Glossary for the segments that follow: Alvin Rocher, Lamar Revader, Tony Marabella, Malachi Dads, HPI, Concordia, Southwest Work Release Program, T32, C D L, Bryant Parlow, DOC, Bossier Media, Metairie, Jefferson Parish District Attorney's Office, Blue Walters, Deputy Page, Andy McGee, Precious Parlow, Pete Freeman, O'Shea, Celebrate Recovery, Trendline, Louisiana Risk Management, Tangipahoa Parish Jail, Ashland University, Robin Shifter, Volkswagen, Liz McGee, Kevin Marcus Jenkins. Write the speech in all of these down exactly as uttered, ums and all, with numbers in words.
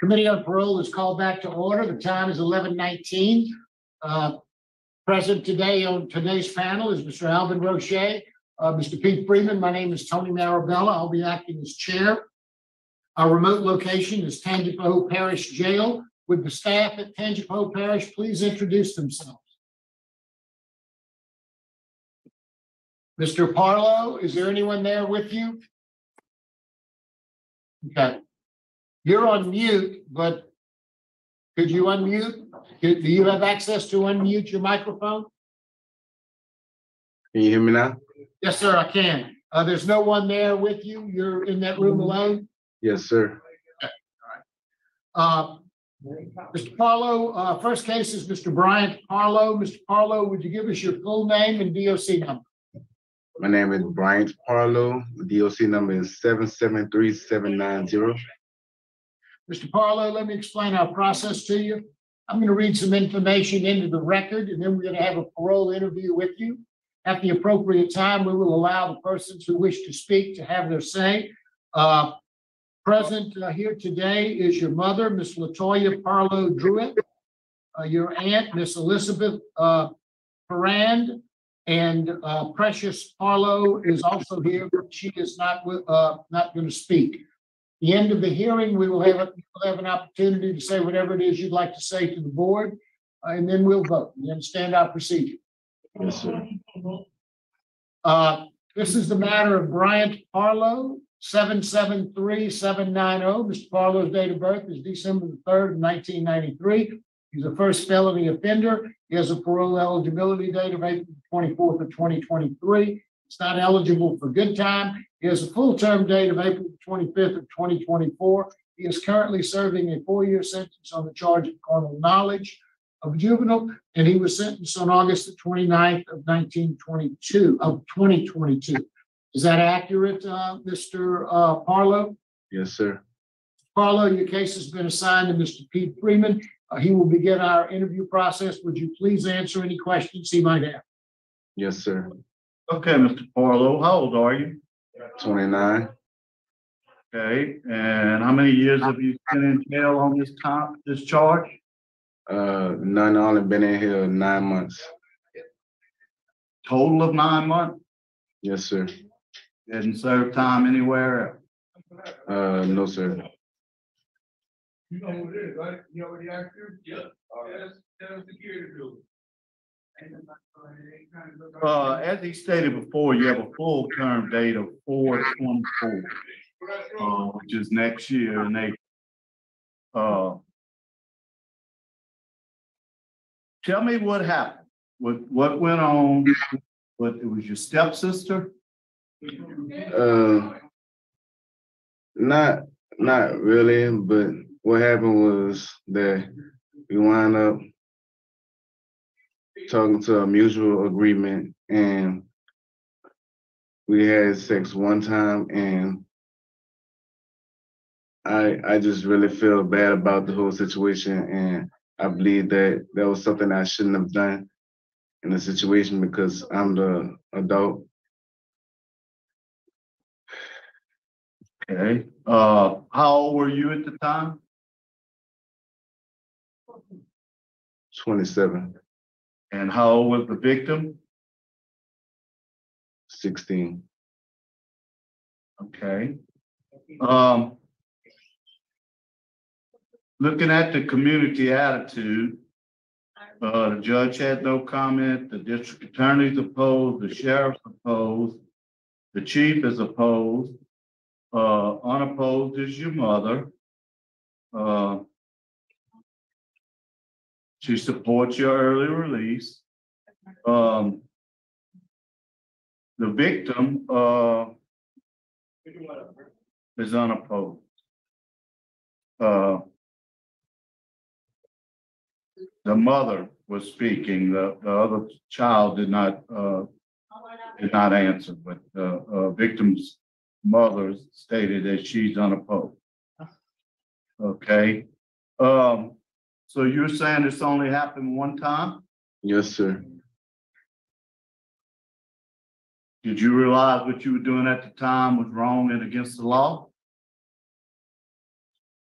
Committee on Parole is called back to order. The time is eleven nineteen. Uh, present today on today's panel is Mister Alvin Rocher, uh, Mister Pete Freeman. My name is Tony Marabella. I'll be acting as chair. Our remote location is Tangipahoa Parish Jail. Would the staff at Tangipahoa Parish please introduce themselves? Mister Parlow, is there anyone there with you? Okay. You're on mute, but could you unmute? Do you have access to unmute your microphone? Can you hear me now? Yes, sir, I can. Uh, there's no one there with you? You're in that room alone? Yes, sir. Okay. All right. Uh, Mister Parlow, uh, first case is Mister Bryant Parlow. Mister Parlow, would you give us your full name and D O C number? My name is Bryant Parlow. The D O C number is seven seven three seven nine zero. Mister Parlow, let me explain our process to you. I'm going to read some information into the record, and then we're going to have a parole interview with you. At the appropriate time, we will allow the persons who wish to speak to have their say. Uh, present uh, here today is your mother, Miss Latoya Parlow Druitt, uh, your aunt, Miss Elizabeth uh, Moran. And uh, Precious Parlow is also here, but she is not uh, not going to speak. At the end of the hearing, we will have, a, we'll have an opportunity to say whatever it is you'd like to say to the board, uh, and then we'll vote. You understand our procedure? Yes, sir. Uh, this is the matter of Bryant Parlow, seven seven three seven nine zero. Mister Parlow's date of birth is December the third, nineteen ninety-three. He's a first felony offender. He has a parole eligibility date of April twenty-fourth of twenty twenty-three. It's not eligible for good time. He has a full-term date of April twenty-fifth of twenty twenty-four. He is currently serving a four-year sentence on the charge of carnal knowledge of a juvenile, and he was sentenced on August the twenty-ninth of nineteen twenty-two of twenty twenty-two. Is that accurate, uh, Mister Uh, Parlow? Yes, sir. Parlow, your case has been assigned to Mister Pete Freeman. Uh, he will begin our interview process. Would you please answer any questions he might have? Yes, sir. Okay, Mister Parlow, how old are you? twenty-nine. Okay, and how many years have you been in jail on this comp, this charge? Uh, none. Only been in here nine months. Total of nine months. Yes, sir. Didn't serve time anywhere else. Uh, no, sir. You know what it is, right? You know what the actor? Yeah. That's the security building. Uh, as he stated before, you have a full term date of four twenty-four, uh, which is next year in April. Uh, tell me what happened. What what went on? What it was your stepsister? Uh, not not really, but what happened was that we wound up talking to a mutual agreement, and we had sex one time, and I I just really feel bad about the whole situation, and I believe that that was something I shouldn't have done in the situation because I'm the adult. Okay. Uh, how old were you at the time? twenty-seven. And how old was the victim? sixteen. Okay. Um, looking at the community attitude, uh, the judge had no comment, the district attorney's opposed, the sheriff's opposed, the chief is opposed, uh, unopposed is your mother. Uh, She supports your early release. Um, the victim uh, is unopposed. Uh, the mother was speaking. The, the other child did not uh, did not answer, but the uh, victim's mother stated that she's unopposed. Okay. Um, So you're saying this only happened one time? Yes, sir. Did you realize what you were doing at the time was wrong and against the law?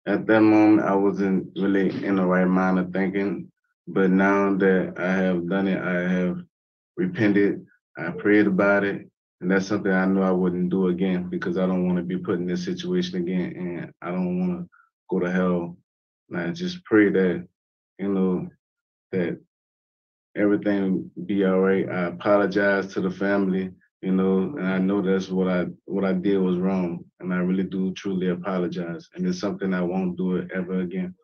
At that moment, I wasn't really in the right mind of thinking, but now that I have done it, I have repented, I prayed about it, and that's something I know I wouldn't do again, because I don't want to be put in this situation again, and I don't want to go to hell. And I just pray that, you know, that everything be all right. I apologize to the family, you know, and I know that's what I what I did was wrong, and I really do truly apologize, and it's something I won't do it ever again.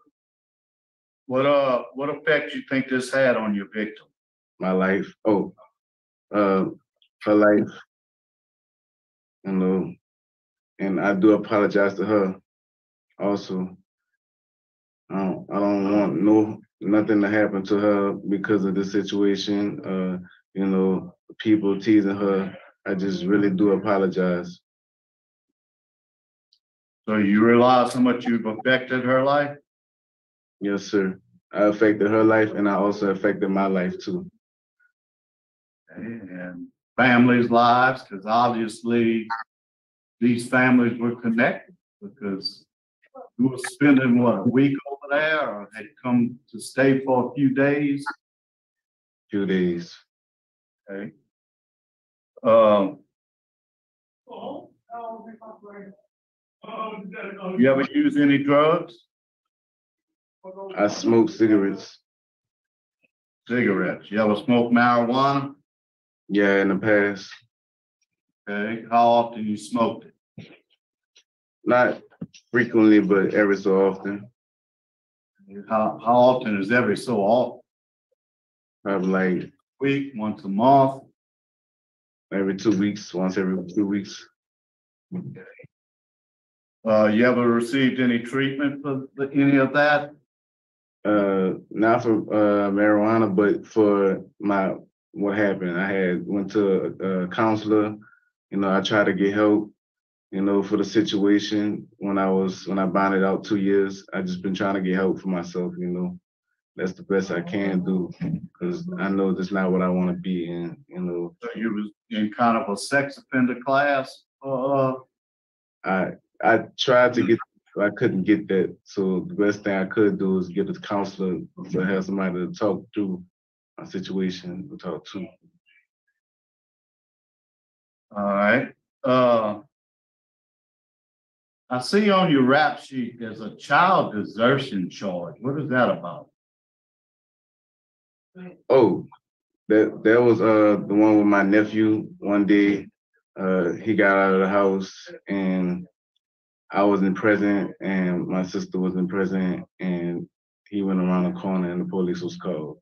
What uh, what effect do you think this had on your victim? My life, oh, uh, her life, you know, and I do apologize to her also. I don't, I don't want no nothing to happen to her because of this situation. Uh, you know, people teasing her. I just really do apologize. So you realize how much you've affected her life? Yes, sir. I affected her life, and I also affected my life too. And families' lives, because obviously these families were connected, because we were spending, what, a week over there, or had come to stay for a few days? Few days. Okay. Um, you ever use any drugs? I smoke cigarettes. Cigarettes. You ever smoke marijuana? Yeah, in the past. Okay. How often you smoked it? Not frequently, but every so often. How how often is every so often? Probably like a week, once a month. Every two weeks, once every two weeks. Okay. Uh, you ever received any treatment for the, any of that? Uh, not for uh, marijuana, but for my what happened. I had went to a, a counselor. You know, I tried to get help, you know, for the situation when I was when I bonded out two years. I just been trying to get help for myself. You know, that's the best I can do, because I know that's not what I want to be in. You know, so you was in kind of a sex offender class. Uh, I I tried to get. I couldn't get that. So the best thing I could do is get a counselor to have somebody to talk through my situation to talk to. All right. Uh, I see on your rap sheet there's a child desertion charge. What is that about? Oh, that that was uh the one with my nephew. One day, uh, he got out of the house, and I wasn't present, and my sister wasn't present, and he went around the corner, and the police was called.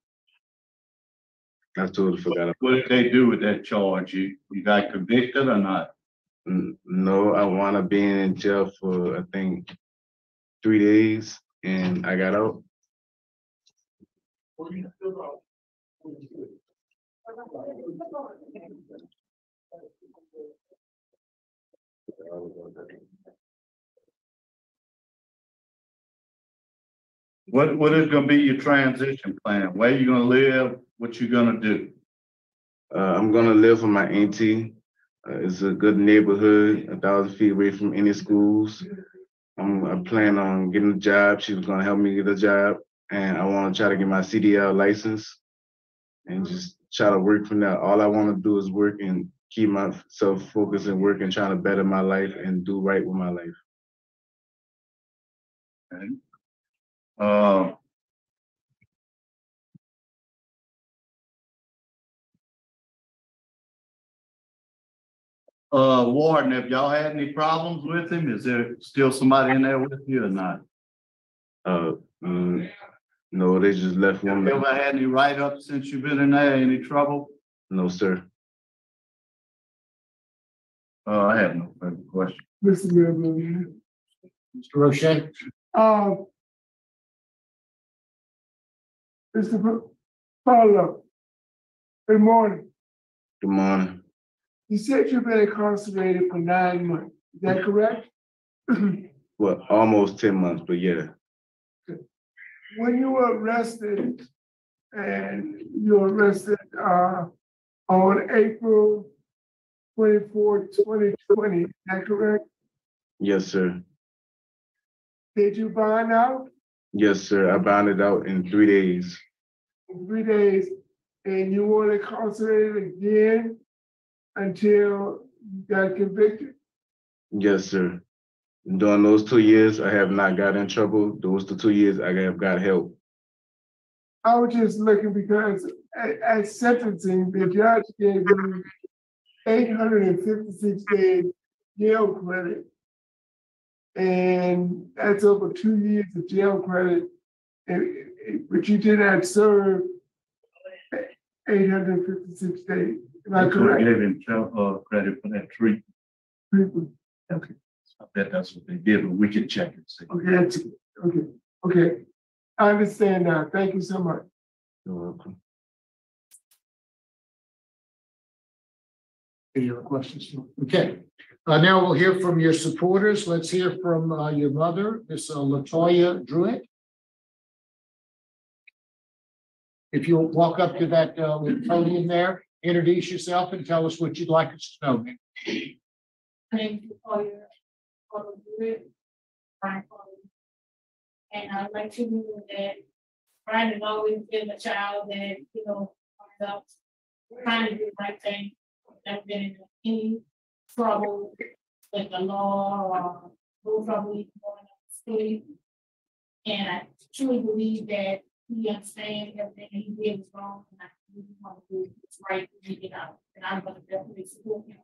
I totally forgot. What did they do with that charge? You, you got convicted or not? No, I wound up being in jail for, I think, three days, and I got out. What what is going to be your transition plan? Where are you going to live? What you going to do? Uh, I'm going to live with my auntie. Uh, it's a good neighborhood, a thousand feet away from any schools. I'm, I plan on getting a job. She was going to help me get a job, and I want to try to get my C D L license and just try to work from there. All I want to do is work and keep myself focused and work and trying to better my life and do right with my life. Okay. Uh, uh, Warden, have y'all had any problems with him? Is there still somebody in there with you or not? Uh, um, no, they just left one. Have you ever had any write-ups since you've been in there? Any trouble? No, sir. Uh, I have no further questions. Mister Mayor, Mister Rocher. Uh, Mister Parlow, good morning. Good morning. You said you've been incarcerated for nine months. Is that correct? Well, almost ten months, but yeah. When you were arrested, and you were arrested uh, on April twenty-fourth, twenty twenty, is that correct? Yes, sir. Did you bond out? Yes, sir. I bonded out in three days. In three days. And you were incarcerated again until you got convicted? Yes, sir. During those two years, I have not got in trouble. Those the two years I have got help. I was just looking because at, at sentencing, the judge gave me eight hundred fifty-six days jail credit. And that's over two years of jail credit. But you did not serve eight hundred fifty-six days. Am I correct? They gave him jail credit for that treatment. Treatment. Okay. I bet that's what they did, but we can check and see. Okay, that's good. Okay, okay. I understand now. Thank you so much. You're welcome. Any other questions? Okay. Uh, now we'll hear from your supporters. Let's hear from uh, your mother, Miss uh, Latoya Druitt. If you'll walk up to that uh, podium there, introduce yourself and tell us what you'd like us to know. My name is Latoya Parlow Druitt, and I'd like to know that Brian has always been a child that, you know, trying to do the right thing, never been in any trouble with the law or no trouble even going up the street. And I truly believe that he understands everything that he did was wrong, and I really want to do what's right to get out. And I'm going to definitely support him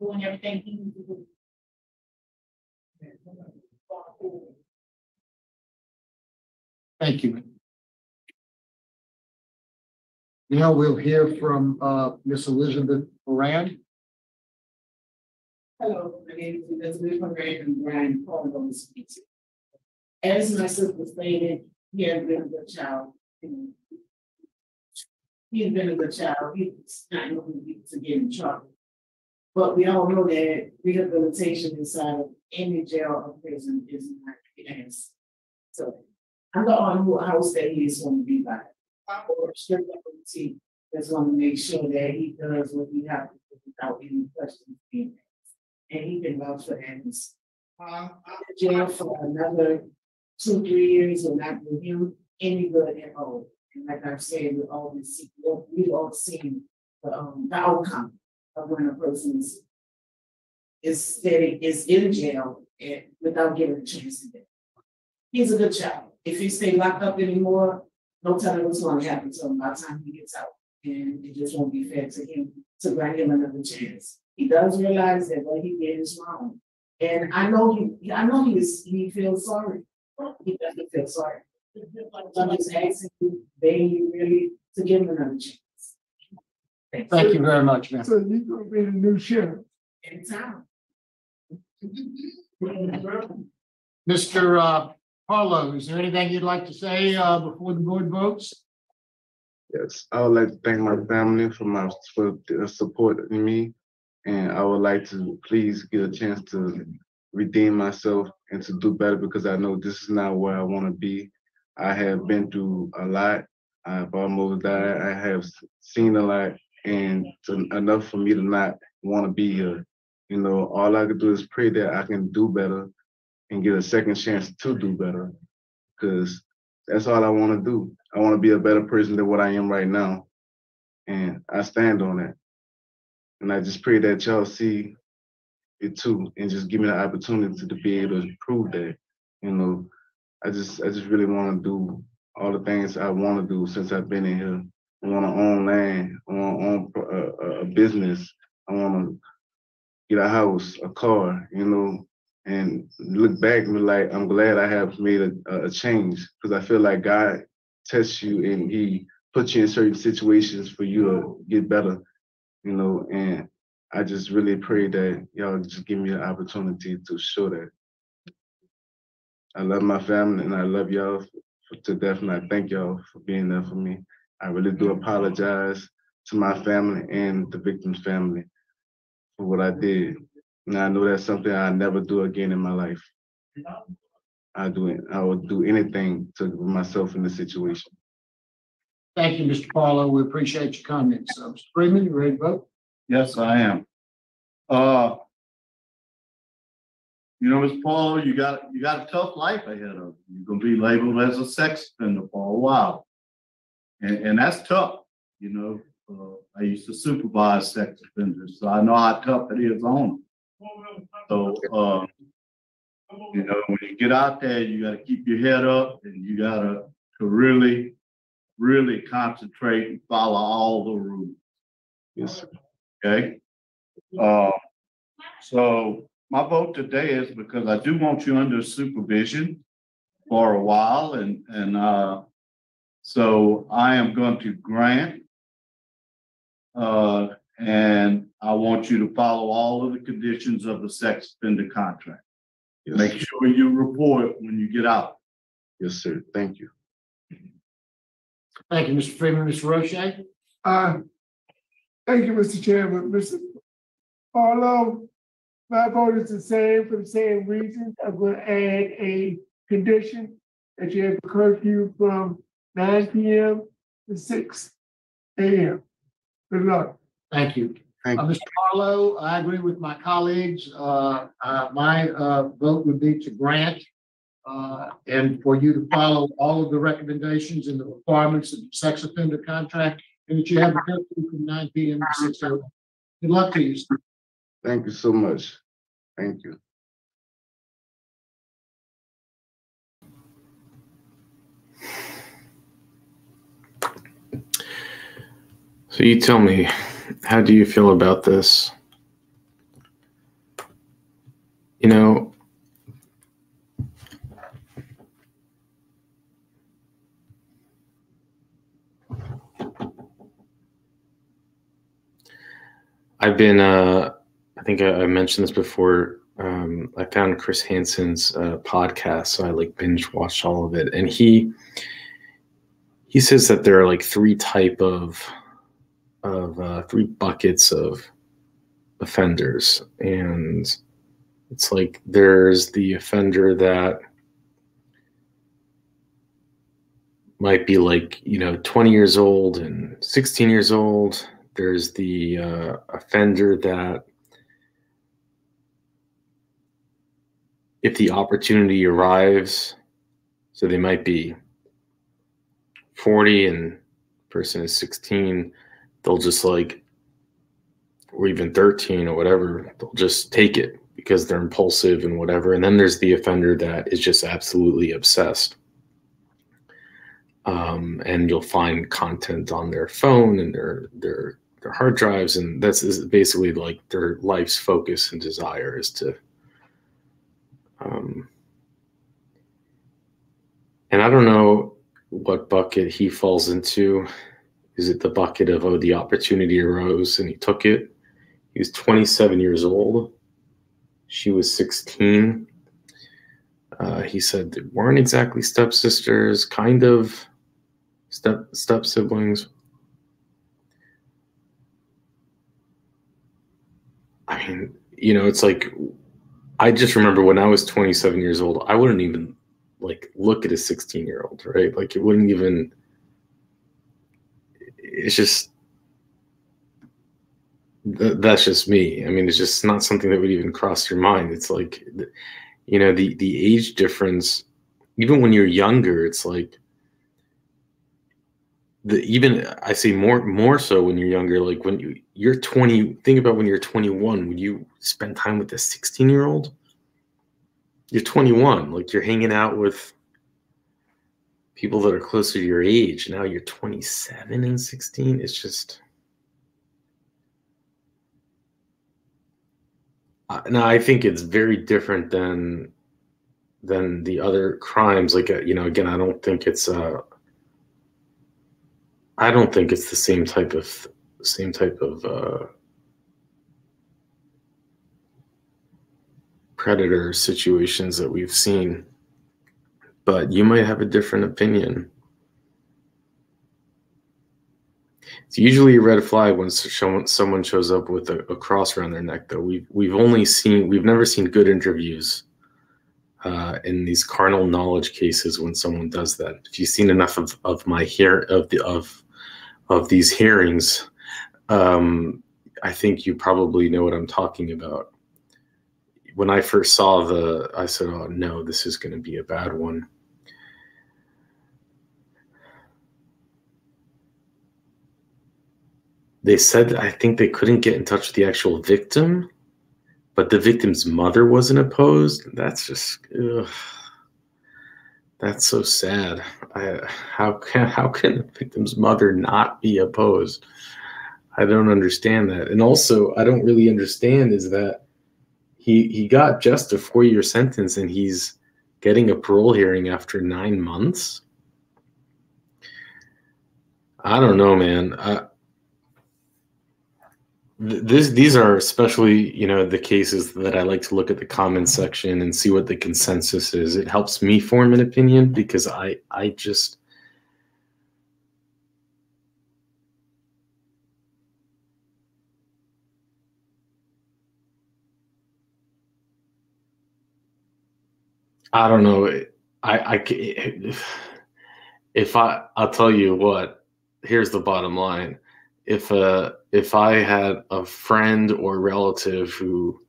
doing everything he needs to do. Thank you. Now we'll hear from uh, Miss Elizabeth Moran. Hello, my name is Elizabeth Moran and Bryant Parlow. As my sister stated, he has been a good child. He's been a good child. He's not looking to get in trouble. But we all know that rehabilitation inside of any jail or prison is not an answer. So I'm the one who house that he is going to be by. Or strict liberty that's going to make sure that he does what he has to do without any questions being asked. And he can vouch for Andy's. I'm in jail for another two, three years and not do him any good at all. And like I've said, we always see, we've all seen the, um, the outcome of when a person is, is, is in jail and, without giving a chance to them. He's a good child. If he stays locked up anymore, no telling what's going to happen to him by the time he gets out. And it just won't be fair to him to grant him another chance. He does realize that what he did is wrong. And I know he I know he is he feels sorry. He doesn't feel sorry. I'm just asking you, they really to give him another chance. Thank, Thank you very much, ma'am. So you're gonna be the new sheriff. In town. Mister Uh, Parlow, is there anything you'd like to say uh, before the board votes? Yes, I would like to thank my family for my for supporting me, and I would like to please get a chance to redeem myself and to do better because I know this is not where I want to be. I have been through a lot. I've almost died. I have seen a lot, and enough for me to not want to be here. You know, all I could do is pray that I can do better and get a second chance to do better, because that's all I want to do. I want to be a better person than what I am right now, and I stand on that. And I just pray that y'all see it too, and just give me the opportunity to be able to prove that. You know, I just I just really want to do all the things I want to do since I've been in here. I want to own land, I want to own a, a business, I want to get a house, a car, you know, and look back and be like, I'm glad I have made a, a change, because I feel like God tests you and he puts you in certain situations for you to get better, you know, and I just really pray that y'all just give me an opportunity to show that. I love my family and I love y'all to death, and I thank y'all for being there for me. I really do apologize to my family and the victim's family for what I did. Now I know that's something I never do again in my life. I do it. I would do anything to put myself in this situation. Thank you, Mister Parlow. We appreciate your comments. So, Mister Freeman, you ready to vote? Yes, I am. Uh, You know, Miz Parlow, you got you got a tough life ahead of you. You're gonna be labeled as a sex offender for a while, and and that's tough. You know, uh, I used to supervise sex offenders, so I know how tough it is on them. So, uh, you know, when you get out there, you got to keep your head up, and you got to to really, really concentrate and follow all the rules. Yes. Okay. Uh, so. My vote today is because I do want you under supervision for a while, and and uh, so I am going to grant, uh, and I want you to follow all of the conditions of the sex offender contract. Yes. Make sure you report when you get out. Yes, sir. Thank you. Thank you, Mister Freeman. Mister Rocher. Uh, thank you, Mister Chairman. Mister Parlow. My vote is the same for the same reasons. I'm going to add a condition that you have a curfew from nine p m to six a m Good luck. Thank you. Thank uh, you. Mister Parlow, I agree with my colleagues. Uh, uh, my uh, vote would be to grant uh, and for you to follow all of the recommendations and the requirements of the sex offender contract, and that you have a curfew from nine p m to six a m Good luck to you, sir. Thank you so much. Thank you. So you tell me, how do you feel about this? You know, I've been, uh, I think I mentioned this before. Um, I found Chris Hansen's uh, podcast, so I like binge watched all of it, and he he says that there are like three type of of uh, three buckets of offenders, and it's like there's the offender that might be like, you know, twenty years old and sixteen years old. There's the uh, offender that, if the opportunity arrives, so they might be forty and person is sixteen, they'll just like, or even thirteen or whatever, they'll just take it because they're impulsive and whatever. And then there's the offender that is just absolutely obsessed. Um, and you'll find content on their phone and their, their, their hard drives. And that's basically like their life's focus and desire is to, Um, and I don't know what bucket he falls into. Is it the bucket of, oh, the opportunity arose and he took it? He was twenty-seven years old. She was sixteen. Uh, he said they weren't exactly stepsisters, kind of step step siblings. I mean, you know, it's like, I just remember when I was twenty-seven years old, I wouldn't even like look at a sixteen year old, right? Like it wouldn't even, it's just, that's just me. I mean, it's just not something that would even cross your mind. It's like, you know, the, the age difference, even when you're younger, it's like the, even I say more, more so when you're younger, like when you, you're twenty, think about when you're twenty-one, when you spend time with a sixteen year old, you're twenty-one, like you're hanging out with people that are closer to your age. Now you're twenty-seven and sixteen. It's just, uh, now I think it's very different than, than the other crimes. Like, you know, again, I don't think it's, uh, I don't think it's the same type of same type of uh, predator situations that we've seen, but you might have a different opinion. It's usually a red flag when someone shows up with a, a cross around their neck, though. We've, we've only seen, we've never seen good interviews uh, in these carnal knowledge cases when someone does that. If you've seen enough of, of my hair, of the, of, of these hearings, um, I think you probably know what I'm talking about. when I first saw the, I said, oh no, this is going to be a bad one. They said, I think they couldn't get in touch with the actual victim, but the victim's mother wasn't opposed. That's just, ugh. That's so sad. I, how can how can the victim's mother not be opposed? I don't understand that. And also, I don't really understand is that he he got just a four-year sentence and he's getting a parole hearing after nine months. I don't know, man. I, this these are especially, you know, the cases that I like to look at the comments section and see what the consensus is. It helps me form an opinion because I I just I don't know. I I if I I'll tell you what. Here's the bottom line. If uh if I had a friend or relative who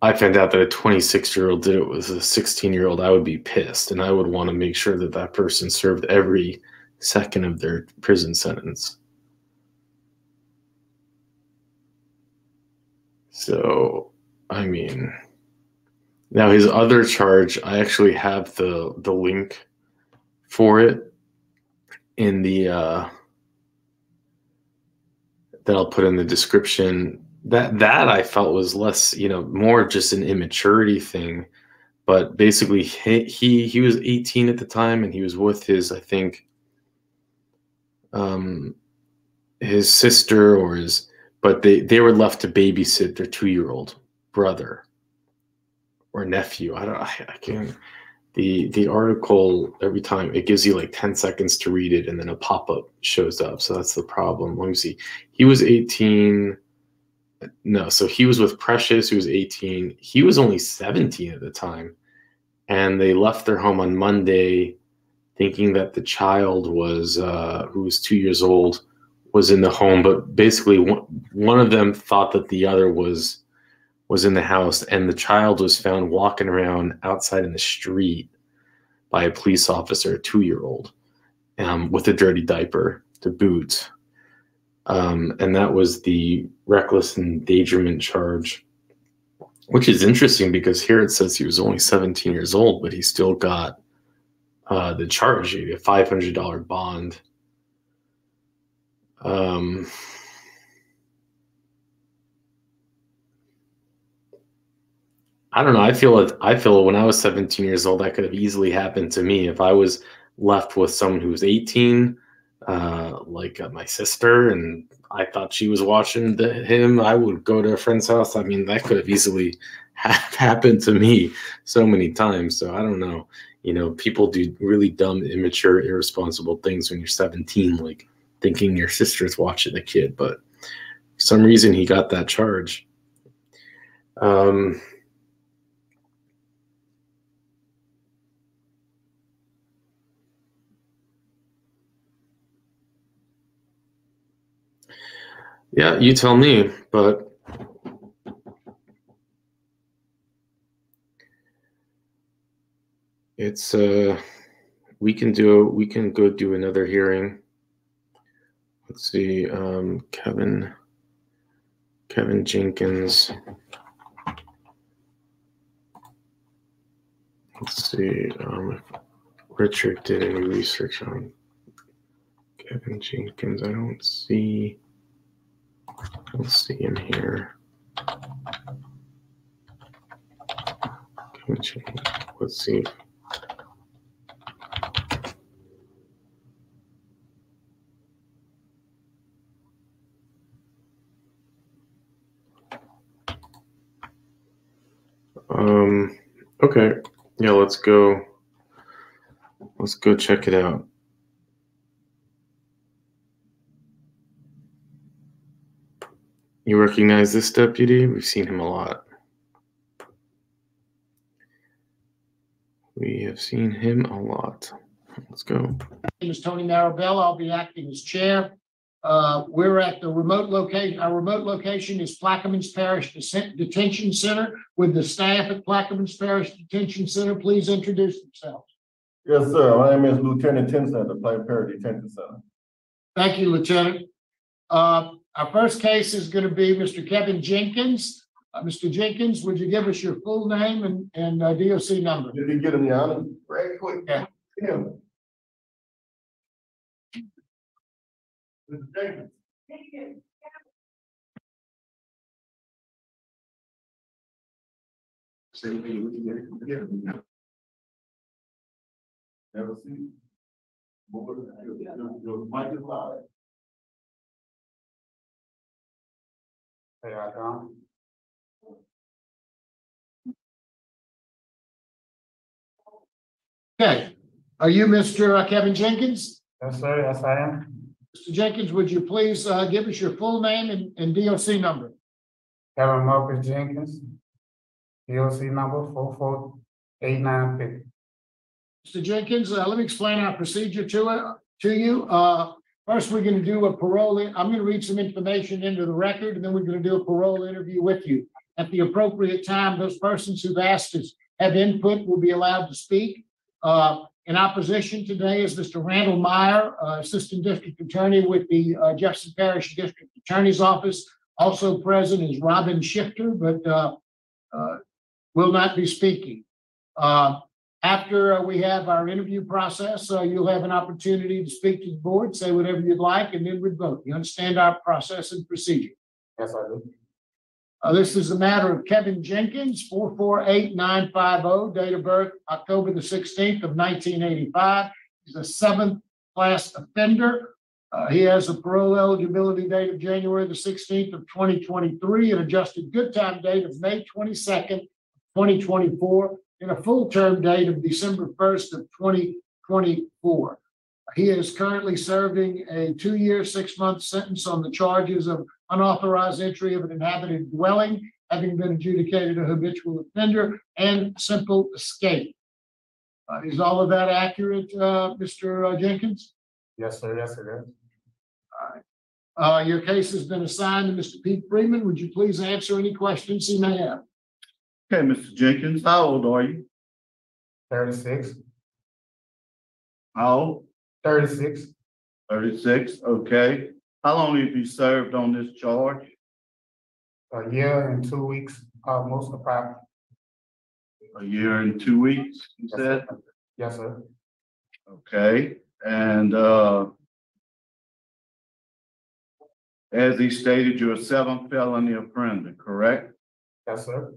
I found out that a twenty-six-year-old did it with a sixteen-year-old, I would be pissed, and I would want to make sure that that person served every second of their prison sentence. So, I mean, now his other charge, I actually have the the link for it. In the uh, that I'll put in the description. That that I felt was less, you know, more just an immaturity thing. But basically, he he, he was eighteen at the time, and he was with his, I think, um, his sister or his. But they they were left to babysit their two-year-old brother or nephew. I don't. I, I can't. The, the article, every time, it gives you like ten seconds to read it, and then a pop-up shows up. So that's the problem. Let me see. He was eighteen. No, so he was with Precious, who was eighteen. He was only seventeen at the time. And they left their home on Monday thinking that the child was, uh, who was two years old, was in the home. But basically one, one of them thought that the other was was in the house, and the child was found walking around outside in the street by a police officer, a two-year-old, um, with a dirty diaper to boot. Um, and that was the reckless endangerment charge, which is interesting because here it says he was only seventeen years old, but he still got uh, the charge, a five hundred dollar bond. Um... I don't know. I feel it. I feel when I was seventeen years old, that could have easily happened to me if I was left with someone who was eighteen, uh, like uh, my sister, and I thought she was watching the, him. I would go to a friend's house. I mean, that could have easily have happened to me so many times. So I don't know. You know, people do really dumb, immature, irresponsible things when you're seventeen, like thinking your sister's watching the kid. But for some reason, he got that charge. Um. Yeah, you tell me, but it's uh we can do we can go do another hearing. Let's see, um Kevin Kevin Jenkins. Let's see, um if Richard did any research on Kevin Jenkins. I don't see Let's see in here. Let's see. Um. Okay. Yeah. Let's go. Let's go check it out. You recognize this deputy? We've seen him a lot. We have seen him a lot. Let's go. My name is Tony Marabella. I'll be acting as chair. Uh, we're at the remote location. Our remote location is Plaquemines Parish Detention Center. Would the staff at Plaquemines Parish Detention Center please introduce themselves? Yes, sir. My name is Lieutenant Tinsel at the Plaquemines Parish Detention Center. Thank you, Lieutenant. Uh, our first case is going to be Mister Kevin Jenkins. Uh, Mister Jenkins, would you give us your full name and, and uh, D O C number? Did he get him, Your Honor? Right quick. Yeah. Yeah. Mister Jenkins. Thank you. Same thing with you. Never seen. Your mic is loud. Hey, I come. Okay. Are you Mister Kevin Jenkins? Yes, sir. Yes, I am. Mister Jenkins, would you please uh, give us your full name and, and D O C number? Kevin Marcus Jenkins, D O C number four four eight nine five. Mister Jenkins, uh, let me explain our procedure to it, to you. Uh, first, we're going to do a parole. In- I'm going to read some information into the record, and then we're going to do a parole interview with you. At the appropriate time, those persons who've asked us have input will be allowed to speak. Uh, In opposition today is Mister Randall Meyer, uh, Assistant District Attorney with the uh, Jefferson Parish District Attorney's Office. Also present is Robin Shifter, but uh, uh, will not be speaking. Uh, after uh, we have our interview process, uh, you'll have an opportunity to speak to the board, say whatever you'd like, and then we'd vote. You understand our process and procedure? Yes, I do. Uh, this is the matter of Kevin Jenkins, four four eight nine five zero, date of birth, October the sixteenth of nineteen eighty-five. He's a seventh class offender. Uh, he has a parole eligibility date of January the sixteenth of twenty twenty-three, an adjusted good time date of May twenty-second, twenty twenty-four, and a full term date of December first of twenty twenty-four. He is currently serving a two-year, six-month sentence on the charges of unauthorized entry of an inhabited dwelling, having been adjudicated a habitual offender, and simple escape. Uh, is all of that accurate, uh, Mister Jenkins? Yes, sir. Yes, it is. All right. Uh, your case has been assigned to Mister Pete Freeman. Would you please answer any questions he may have? Okay, Mister Jenkins, how old are you? thirty-six. How old? thirty-six. thirty-six, okay. How long have you served on this charge? A year and two weeks, uh, most of the time. A year and two weeks, you yes, said? Sir. Yes, sir. Okay. And uh, as he stated, you're a seventh felony offender, correct? Yes, sir.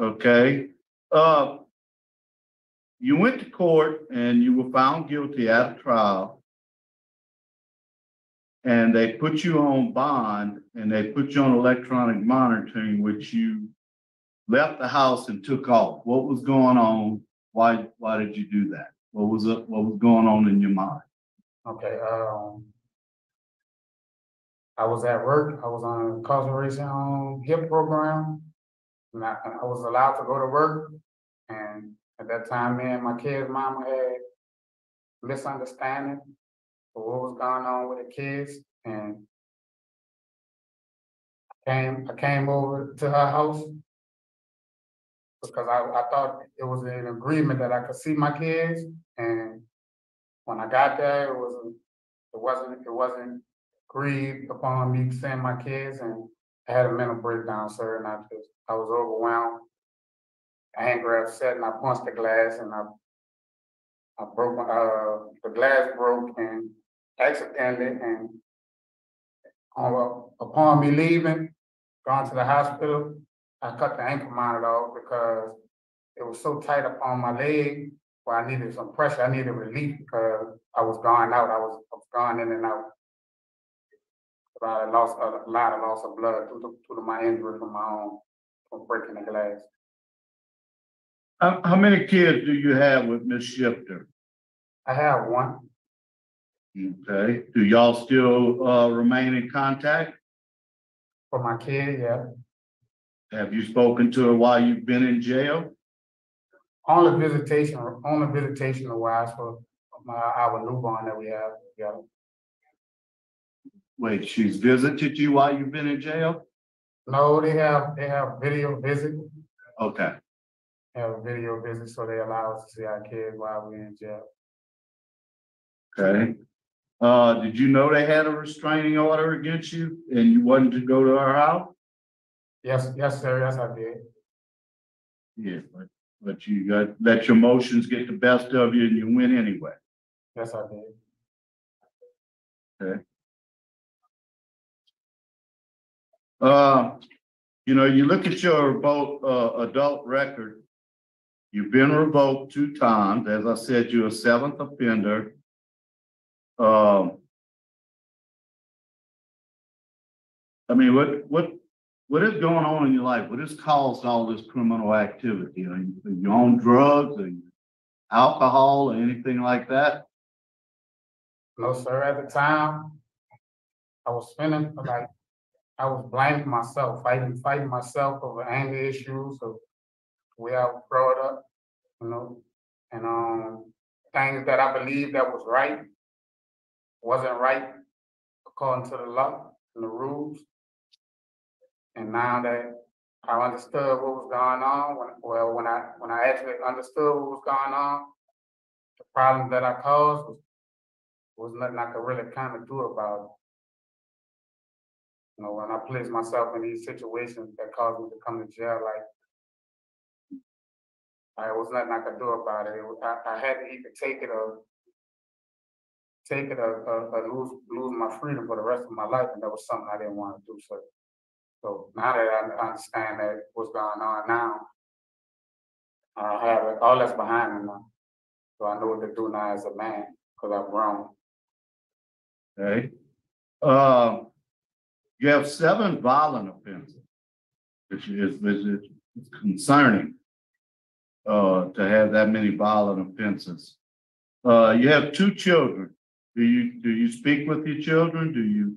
Okay. Uh, You went to court and you were found guilty at a trial, and they put you on bond and they put you on electronic monitoring, which you left the house and took off. What was going on? Why why did you do that? What was up? What was going on in your mind? Okay. Um, I was at work. I was on incarceration HIP program, and I, I was allowed to go to work. And at that time, me and my kids' mama had misunderstanding of what was going on with the kids. And I came, I came over to her house because I, I thought it was an agreement that I could see my kids. And when I got there, it was it wasn't it wasn't agreed upon me seeing my kids, and I had a mental breakdown, sir, and I just I was overwhelmed. Angry, upset, and I punched the glass, and I, I broke my, uh, the glass broke, and accidentally, and on, upon me leaving, going to the hospital, I cut the ankle monitor off because it was so tight upon my leg where I needed some pressure. I needed relief because I was going out. I was, I was going in and out. But I lost a lot of loss of blood due to, due to my injury from my own, from breaking the glass. How many kids do you have with Miss Shifter? I have one. Okay. Do y'all still uh, remain in contact? For my kid, yeah. Have you spoken to her while you've been in jail? Only visitation, only visitation wise for my, our newborn that we have. Yeah. Wait, she's visited you while you've been in jail? No, they have they have video visit. Okay. They have a video visit, so they allow us to see our kids while we're in jail. Okay. Uh, did you know they had a restraining order against you and you wanted to go to her house? Yes, yes, sir. Yes, I did. Yeah, but, but you got let your emotions get the best of you and you went anyway. Yes, I did. Okay. Uh, you know, you look at your revolt, uh, adult record, you've been revoked two times. As I said, you're a seventh offender. Um, I mean, what what what is going on in your life? What has caused all this criminal activity? Are you, are you on drugs or alcohol or anything like that? No, sir. At the time, I was spending like I was blaming myself, fighting fighting myself over anger issues of where I was brought up, you know, and um things that I believed that was right. Wasn't right according to the law and the rules. And now that I understood what was going on, when, well, when I when I actually understood what was going on, the problem that I caused was, was nothing I could really kind of do about it. You know, when I placed myself in these situations that caused me to come to jail, like, I was nothing I could do about it. it was, I, I had to either take it or take it or, or, or lose, lose my freedom for the rest of my life, and that was something I didn't want to do. So, so now that I understand that what's going on now, I have it, all that's behind me now. So I know what to do now as a man, because I've grown. Okay. Uh, you have seven violent offenses, which is, which is concerning uh, to have that many violent offenses. Uh, you have two children. Do you do you speak with your children? Do you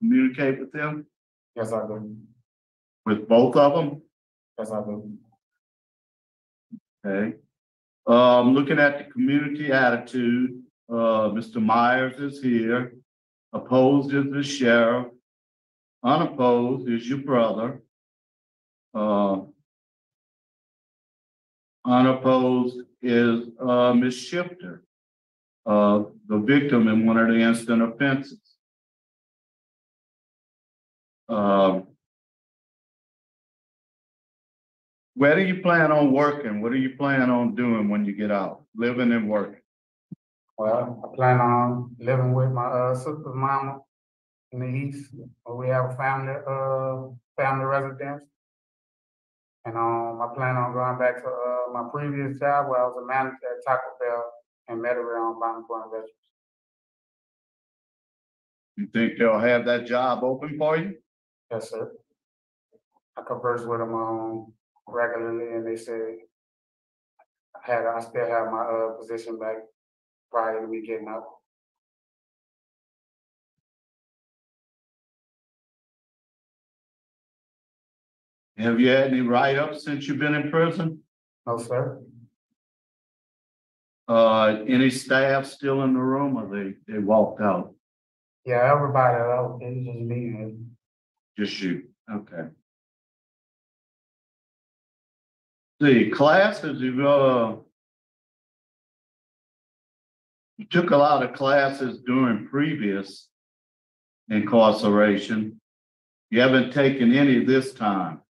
communicate with them? Yes, I do. With both of them? Yes, I do. Okay. Um, looking at the community attitude, uh, Mister Myers is here. Opposed is the sheriff. Unopposed is your brother. Uh, unopposed is uh, Miz Shifter. Uh, the victim in one of the instant offenses. Uh, where do you plan on working? What do you plan on doing when you get out, living and working? Well, I plan on living with my uh, sister's mama in the east, where we have a family, uh, family residence. And um, I plan on going back to uh, my previous job where I was a manager at Taco Bell and Metairie on Bossier Media. You think they'll have that job open for you? Yes, sir. I converse with them um, regularly, and they said I had I still have my uh, position back prior to me getting up. Have you had any write-ups since you've been in prison? No, sir. Uh, any staff still in the room, or they, they walked out? Yeah, everybody out. It was just me. Just you. Okay. See, classes, you've, uh, you took a lot of classes during previous incarceration. You haven't taken any this time.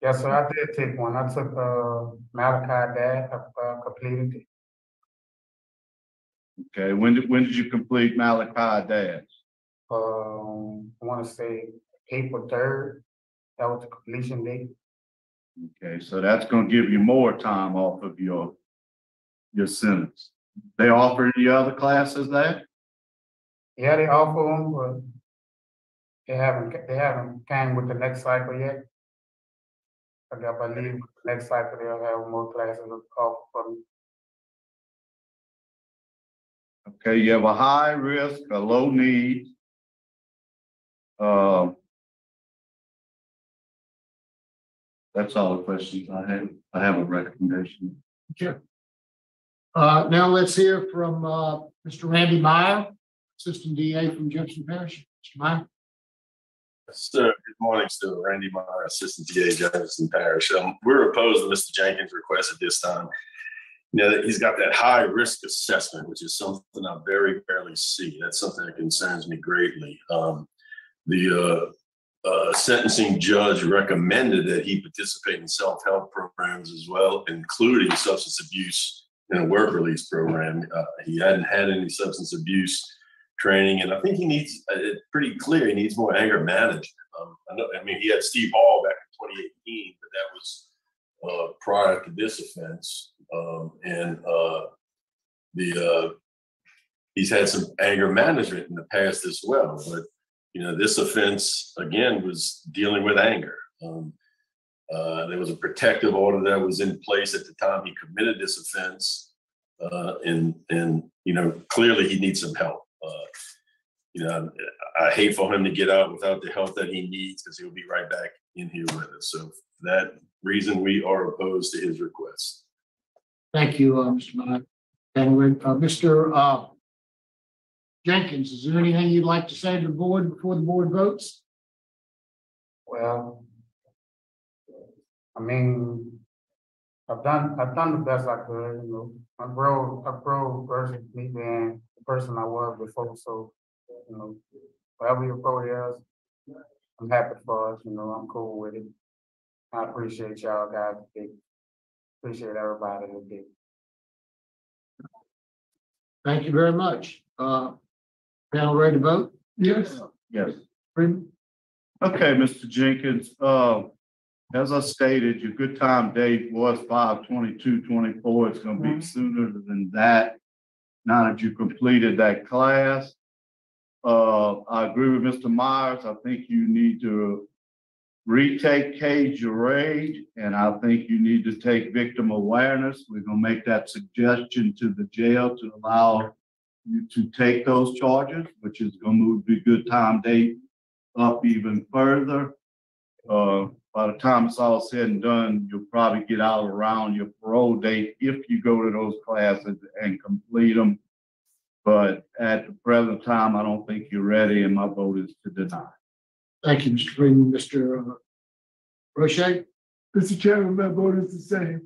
Yes, sir, I did take one. I took uh, Malachi Dad, I uh, completed it. Okay, when did, when did you complete Malachi Dads? Um, I want to say April third. That was the completion date. Okay, so that's going to give you more time off of your your sentence. They offer you other classes there? Yeah, they offer them, but they haven't they haven't came with the next cycle yet. I believe next cycle they'll have more classes offered for me. Okay, you have a high risk, a low need. Uh, that's all the questions I have. I have a recommendation. Sure. Uh, now let's hear from uh, Mister Randy Meyer, Assistant D A from Jefferson Parish. Mister Meyer? Yes, sir. Good morning, Stuart. Randy Meyer, Assistant D A, Jefferson Parish. Um, we're opposed to Mister Jenkins' request at this time. You know, he's got that high risk assessment, which is something I very rarely see. That's something that concerns me greatly. Um, the uh, uh, sentencing judge recommended that he participate in self-help programs as well, including substance abuse and a work release program. Uh, he hadn't had any substance abuse training, and I think he needs, it's pretty clear, he needs more anger management. Um, I, know, I mean, he had Steve Hall back in twenty eighteen, but that was uh, prior to this offense. Um, and uh, the uh, he's had some anger management in the past as well. But, you know, this offense, again, was dealing with anger. Um, uh, there was a protective order that was in place at the time he committed this offense. Uh, and, and, you know, clearly he needs some help. Uh, you know, I, I hate for him to get out without the help that he needs, because he'll be right back in here with us. So for that reason, we are opposed to his request. Thank you, uh, Mister Meyer. And with uh, Mister Uh, Jenkins, is there anything you'd like to say to the board before the board votes? Well, I mean, I've done I've done the best I could. You know, I grow I grow versus me than the person I was before. So, you know, whatever your pro is, I'm happy for us. You know, I'm cool with it. I appreciate y'all guys. Appreciate everybody who did. Thank you very much. Uh, panel ready to vote? Yes. Yes. Freeman? Okay, Mister Jenkins. Uh, as I stated, your good time date was five twenty-two twenty-four. It's going to mm-hmm. be sooner than that. Now that you completed that class, uh, I agree with Mister Myers. I think you need to retake Cage Your Rage, and I think you need to take victim awareness. We're going to make that suggestion to the jail to allow you to take those charges, which is going to move the good time date up even further. Uh, by the time it's all said and done, you'll probably get out around your parole date if you go to those classes and complete them. But at the present time, I don't think you're ready, and my vote is to deny. Thank you, Mister Freeman. Mister Uh, Rocher? Mister Chairman, my vote is the same.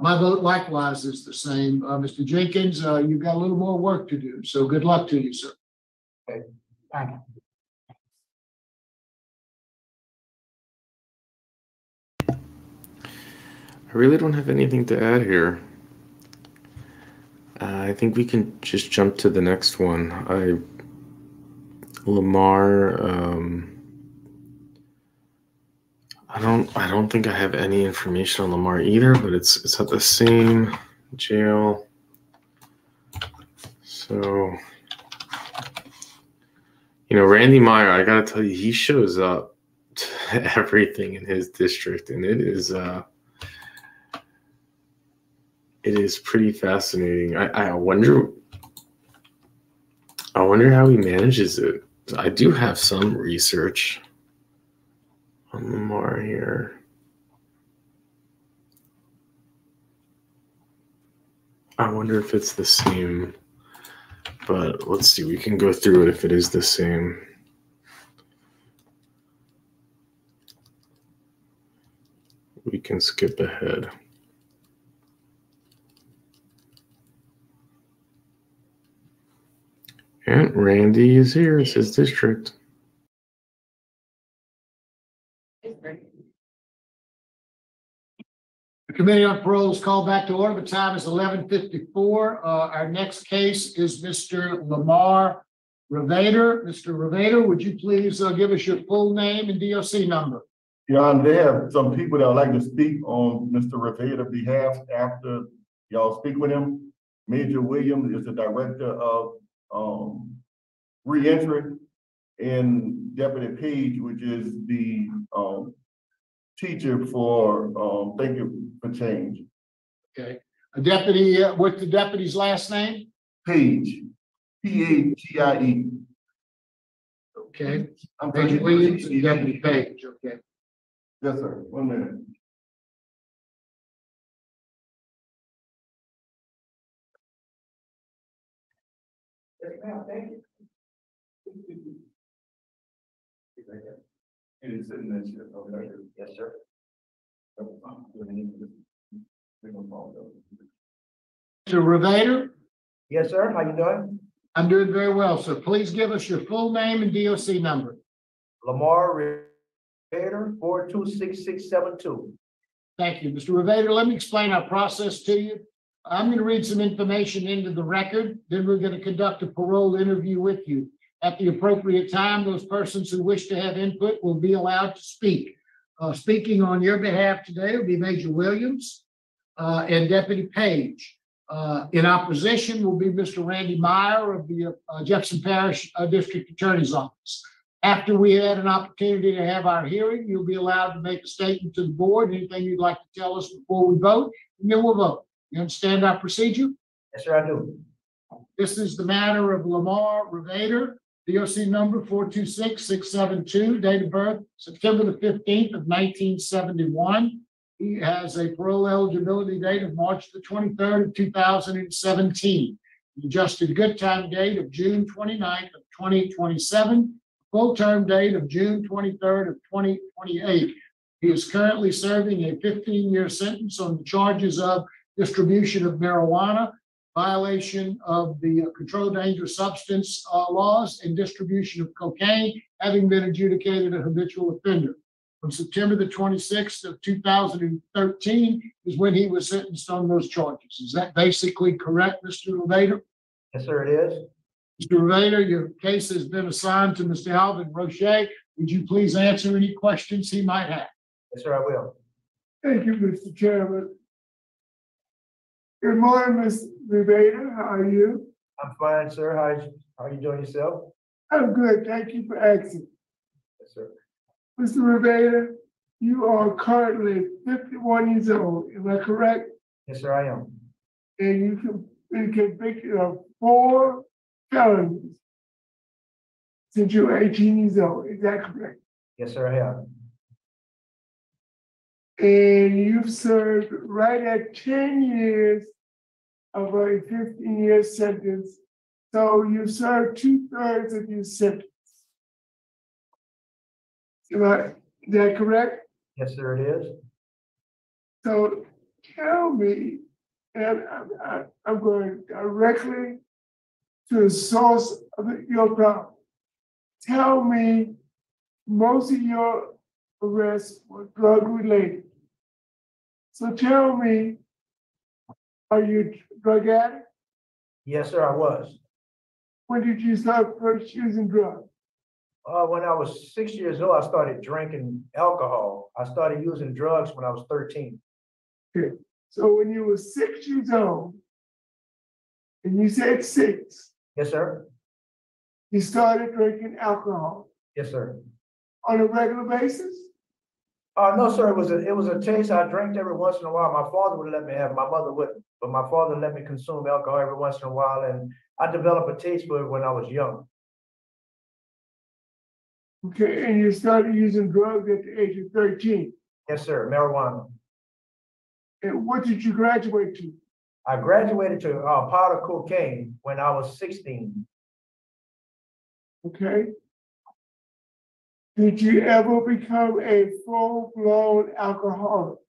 My vote likewise is the same. Uh, Mister Jenkins, uh, you've got a little more work to do, so good luck to you, sir. Okay. Thank you. I really don't have anything to add here. Uh, I think we can just jump to the next one. I. Lamar, um, I don't, I don't think I have any information on Lamar either, but it's, it's at the same jail. So, you know, Randy Meyer, I gotta tell you, he shows up to everything in his district, and it is, uh, it is pretty fascinating. I, I wonder, I wonder how he manages it. I do have some research on Lamar here. I wonder if it's the same, but let's see, we can go through it if it is the same. We can skip ahead. And Randy is here, it's his district. The Committee on Parole is called back to order. The time is eleven fifty-four. Uh, our next case is Mister Lamar Revader. Mister Revader, would you please uh, give us your full name and D O C number? Y'all, there are some people that would like to speak on Mister Revader's behalf after y'all speak with him. Major Williams is the director of um re-entry, and Deputy Page, which is the um teacher for um Thank You for Change. Okay. A deputy uh, with the deputy's last name? Page. P A G I E. Okay. I'm Major Williams and Deputy Page. Okay. Yes, sir. One minute. Yes, ma'am, thank you. And it's in that ship, okay? Yes, sir. Mister Revader? Yes, sir. How you doing? I'm doing very well, sir. Please give us your full name and D O C number. Lamar Revader, four two six six seven two. Thank you, Mister Revader. Let me explain our process to you. I'm going to read some information into the record, then we're going to conduct a parole interview with you. At the appropriate time, those persons who wish to have input will be allowed to speak. Uh, speaking on your behalf today will be Major Williams uh, and Deputy Page. Uh, in opposition will be Mister Randy Meyer of the uh, Jefferson Parish uh, District Attorney's Office. After we had an opportunity to have our hearing, you'll be allowed to make a statement to the board, anything you'd like to tell us before we vote, and then we'll vote. You understand our procedure? Yes, sir, I do. This is the matter of Lamar Revader, D O C number four two six six seven two, date of birth, September the fifteenth of nineteen seventy-one. He has a parole eligibility date of March the twenty-third of two thousand seventeen, an adjusted good time date of June twenty-ninth of twenty twenty-seven, full term date of June twenty-third of twenty twenty-eight. He is currently serving a fifteen-year sentence on the charges of distribution of marijuana, violation of the controlled dangerous substance uh, laws, and distribution of cocaine, having been adjudicated a habitual offender. From September the twenty-sixth of two thousand thirteen is when he was sentenced on those charges. Is that basically correct, Mister Revader? Yes, sir, it is. Mister Revader, your case has been assigned to Mister Alvin Rocher. Would you please answer any questions he might have? Yes, sir, I will. Thank you, Mister Chairman. Good morning, Mister Revader. How are you? I'm fine, sir. How, how are you doing yourself? I'm good. Thank you for asking. Yes, sir. Mister Revader, you are currently fifty-one years old. Am I correct? Yes, sir, I am. And you can been convicted of four felonies since you were eighteen years old. Is that correct? Yes, sir, I have. And you've served right at ten years of a fifteen-year sentence. So you've served two-thirds of your sentence. Am I, is that correct? Yes, sir, it is. So tell me, and I'm, I, I'm going directly to the source of your problem. Tell me, most of your arrests were drug-related. So tell me, are you a drug addict? Yes, sir, I was. When did you start first using drugs? Uh, when I was six years old, I started drinking alcohol. I started using drugs when I was thirteen. Okay. So when you were six years old, and you said six. Yes, sir. You started drinking alcohol. Yes, sir. On a regular basis? Uh, no, sir. It was a it was a taste I drank every once in a while. My father would let me have it. My mother wouldn't, but my father let me consume alcohol every once in a while, and I developed a taste for it when I was young. Okay, and you started using drugs at the age of thirteen? Yes, sir, marijuana. And what did you graduate to? I graduated to uh, powder cocaine when I was sixteen. Okay. Did you ever become a full-blown alcoholic?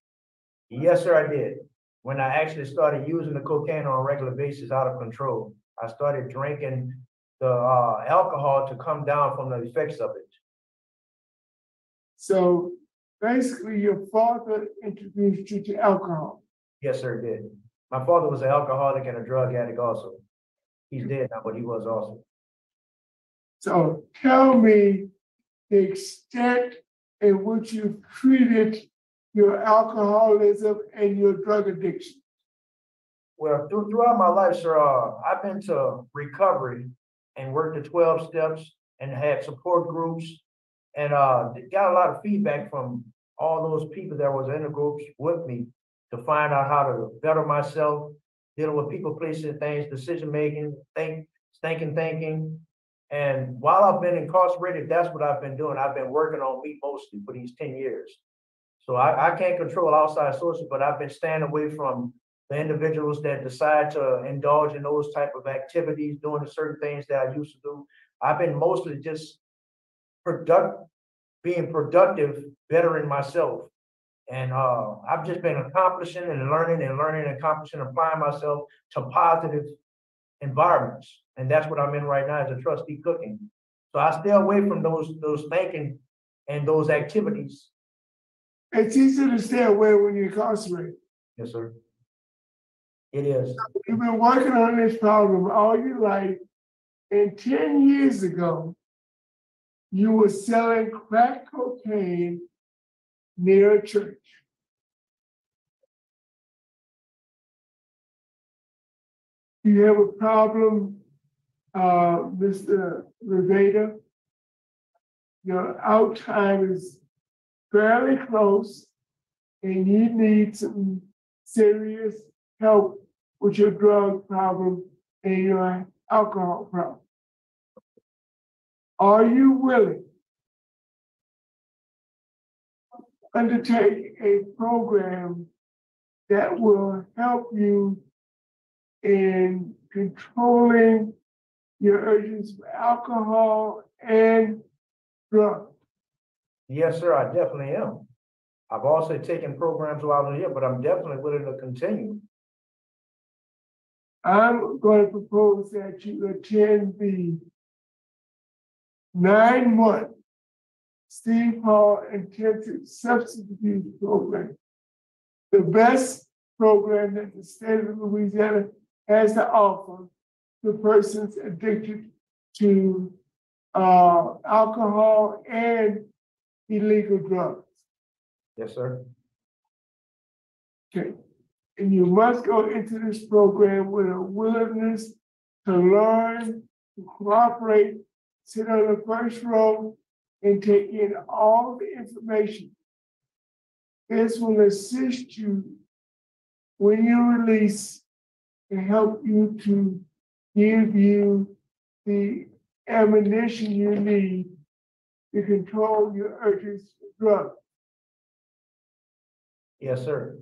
Yes, sir, I did. When I actually started using the cocaine on a regular basis out of control, I started drinking the uh, alcohol to come down from the effects of it. So basically your father introduced you to alcohol? Yes, sir, he did. My father was an alcoholic and a drug addict also. He's dead now, but he was also. So tell me the extent in which you've treated your alcoholism and your drug addiction. Well, th throughout my life, sir, uh, I've been to recovery and worked the twelve steps and had support groups, and uh, got a lot of feedback from all those people that was in the groups with me to find out how to better myself, dealing with people, places, things, decision making, think, thinking, thinking. And while I've been incarcerated, that's what I've been doing. I've been working on me mostly for these ten years. So I, I can't control outside sources, but I've been staying away from the individuals that decide to indulge in those type of activities, doing the certain things that I used to do. I've been mostly just product, being productive, bettering myself. And uh, I've just been accomplishing and learning and learning and accomplishing, applying myself to positive environments. And that's what I'm in right now as a trustee cooking. So I stay away from those, those thinking and those activities. It's easy to stay away when you're incarcerated. Yes, sir. It is. You've been working on this problem all your life. And ten years ago, you were selling crack cocaine near a church. You have a problem, uh, Mister Revader. Your out time is fairly close, and you need some serious help with your drug problem and your alcohol problem. Are you willing to undertake a program that will help you in controlling your urges for alcohol and drugs? Yes, sir, I definitely am. I've also taken programs while here, but I'm definitely willing to continue. I'm going to propose that you attend the nine month Steve Hall Intensive Substance Abuse Program, the best program that the state of Louisiana has to offer to persons addicted to uh, alcohol and illegal drugs. Yes, sir. Okay. And you must go into this program with a willingness to learn, to cooperate, sit on the first row, and take in all the information. This will assist you when you release and help you to give you the ammunition you need to control your urges for drugs. Yes, sir.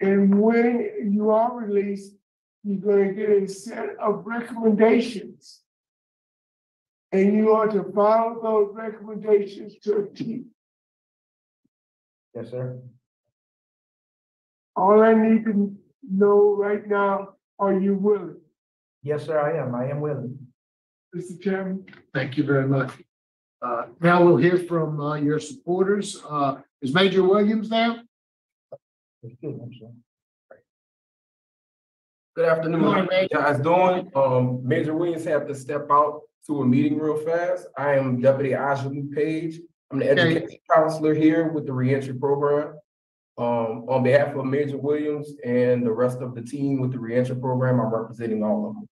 And when you are released, you're going to get a set of recommendations. And you are to follow those recommendations to a T. Yes, sir. All I need to know right now, are you willing? Yes, sir, I am. I am willing. Mister Chairman. Thank you very much. Uh, now we'll hear from uh, your supporters. Uh, is Major Williams there? Good afternoon. How you guys doing? Um, Major Williams had to step out to a meeting real fast. I am Deputy Ashland Page. I'm the education okay. counselor here with the reentry program. Um, on behalf of Major Williams and the rest of the team with the reentry program, I'm representing all of them.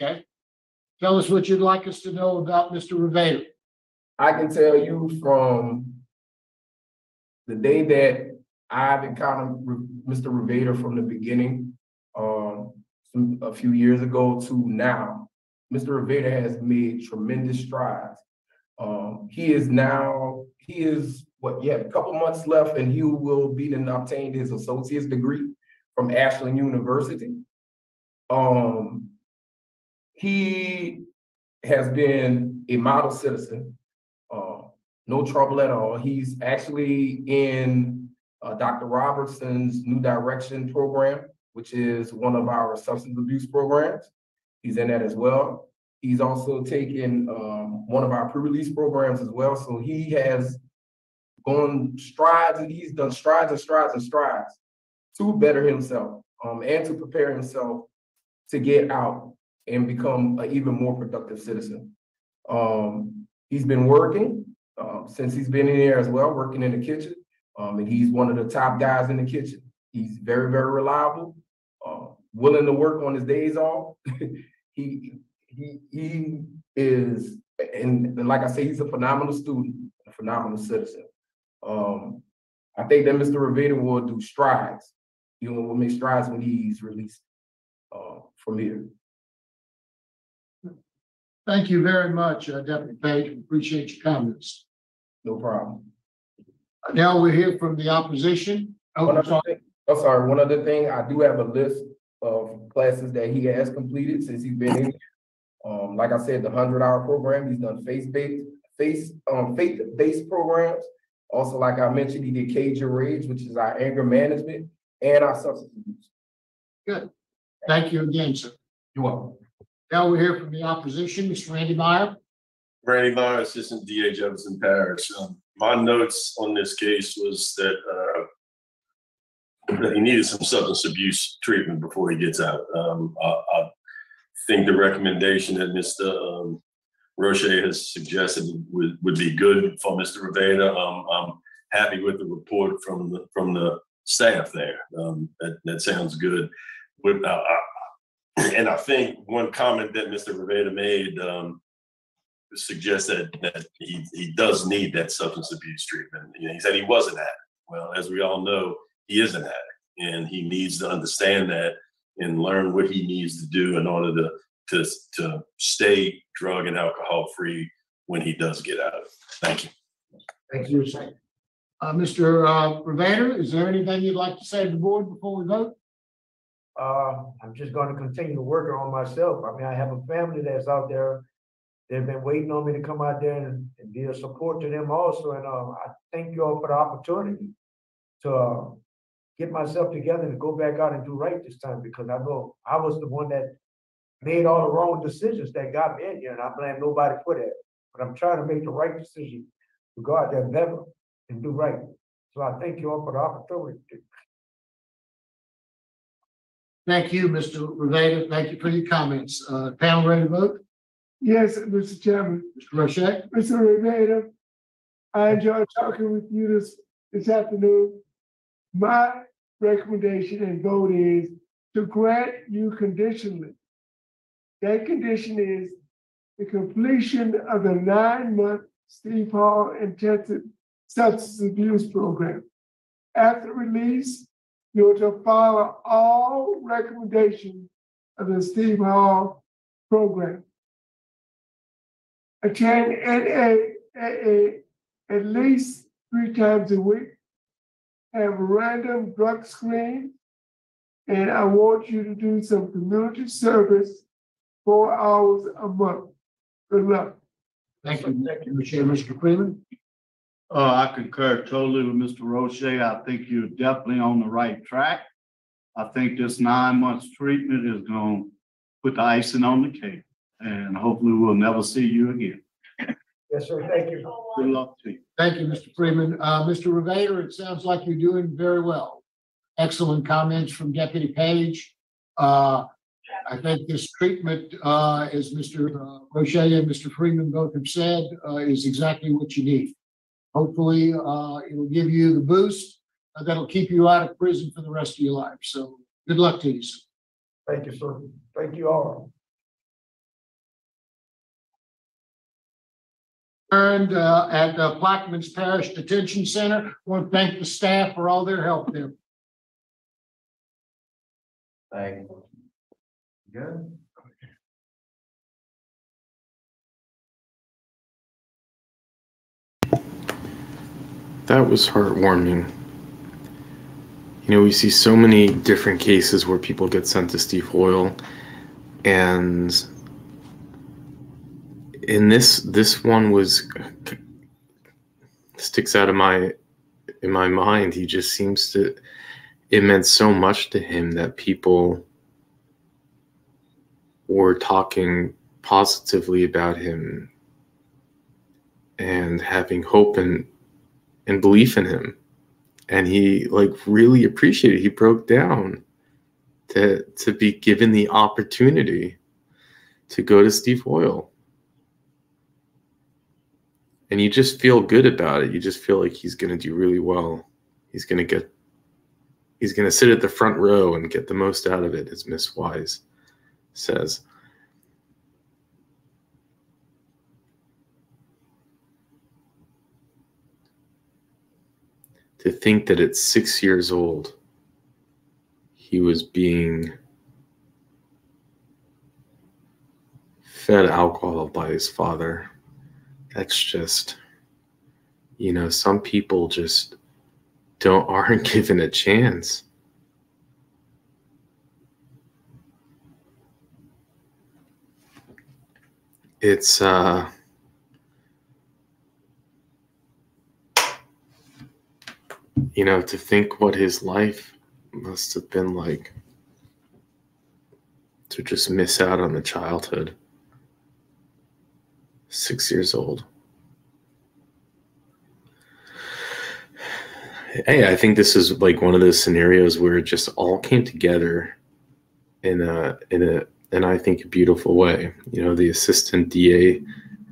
Okay. Tell us what you'd like us to know about Mister Revader. I can tell you from the day that I've encountered Mister Revader from the beginning, um, a few years ago to now, Mister Revader has made tremendous strides. Um, he is now, he is what, yeah, a couple months left, and he will be and obtained his associate's degree from Ashland University. Um, he has been a model citizen, uh, no trouble at all. He's actually in uh, Doctor Robertson's New Direction program, which is one of our substance abuse programs. He's in that as well. He's also taken um, one of our pre-release programs as well. So he has gone strides, and he's done strides and strides and strides to better himself um, and to prepare himself to get out and become an even more productive citizen. Um, he's been working uh, since he's been in there as well, working in the kitchen. Um, and he's one of the top guys in the kitchen. He's very, very reliable, uh, willing to work on his days off. he, he, he is, and, and like I say, he's a phenomenal student, a phenomenal citizen. Um, I think that Mister Revader will do strides. He will make strides when he's released uh, from here. Thank you very much, uh, Deputy Page. We appreciate your comments. No problem. Now we hear from the opposition. Oh, I'm sorry, one other thing, I do have a list of classes that he has completed since he's been in. Um, like I said, the hundred hour program, he's done faith-based face, um, faith-based programs. Also, like I mentioned, he did Cage Your Rage, which is our anger management and our substance use. Good. Thank you again, sir. You're welcome. Now we hear from the opposition, Mister Randy Meyer. Randy Meyer, Assistant D A Jefferson Parish. Um, my notes on this case was that uh, he needed some substance abuse treatment before he gets out. Um, I, I think the recommendation that Mister Um, Rocher has suggested would, would be good for Mister Revader. Um, I'm happy with the report from the, from the staff there. Um, that, that sounds good. With, uh, I, and I think one comment that Mister Revader made um, suggests that, that he, he does need that substance abuse treatment. You know, he said he was an addict. Well, as we all know, he is an addict, and he needs to understand that and learn what he needs to do in order to to, to stay drug and alcohol free when he does get out. Thank you. Thank you, sir. Uh, Mister Uh, Revader, is there anything you'd like to say to the board before we vote? Uh, I'm just going to continue working on myself. I mean, I have a family that's out there. They've been waiting on me to come out there and, and be a support to them also. And um, I thank you all for the opportunity to uh, get myself together and go back out and do right this time, because I know I was the one that made all the wrong decisions that got me in here, and I blame nobody for that. But I'm trying to make the right decision to go out there and never and do right. So I thank you all for the opportunity. Thank you, Mister Revader. Thank you for your comments. Uh, panel ready to vote? Yes, Mister Chairman. Mister Rocher. Mister Revader, I enjoyed talking with you this, this afternoon. My recommendation and vote is to grant you conditionally. That condition is the completion of the nine month Steve Hall intensive substance abuse program. After release, you are to follow all recommendations of the Steve Hall program. Attend N A A at least three times a week. Have a random drug screen. And I want you to do some community service four hours a month. Good luck. Thank you. Thank you, Mister Chairman. Mister Freeman? Uh, I concur totally with Mister Rocher. I think you're definitely on the right track. I think this nine months treatment is going to put the icing on the cake, and hopefully we'll never see you again. Yes, sir. Thank you. Good luck to you. Thank you, Mister Freeman. Uh, Mister Revader, it sounds like you're doing very well. Excellent comments from Deputy Page. Uh, I think this treatment, uh, as Mister Uh, Rocher and Mister Freeman both have said, uh, is exactly what you need. Hopefully, uh, it'll give you the boost uh, that'll keep you out of prison for the rest of your life. So good luck to you. Thank you, sir. Thank you all. And uh, at the Plaquemines Parish Detention Center, I want to thank the staff for all their help there. Thank you. Good. That was heartwarming. You know, we see so many different cases where people get sent to Steve Hoyle, and in this this one was sticks out of my in my mind. He just seems to it meant so much to him that people were talking positively about him and having hope and and belief in him, and he like really appreciated. He broke down to to be given the opportunity to go to Steve Hoyle, and you just feel good about it. You just feel like he's going to do really well. He's going to get. He's going to sit at the front row and get the most out of it, as Miss Wise says. To think that at six years old, he was being fed alcohol by his father. That's just, you know, some people just don't aren't given a chance it's uh, you know, to think what his life must have been like, to just miss out on the childhood. Six years old. Hey, I think this is like one of those scenarios where it just all came together in a in a and I think a beautiful way. You know, the assistant D A,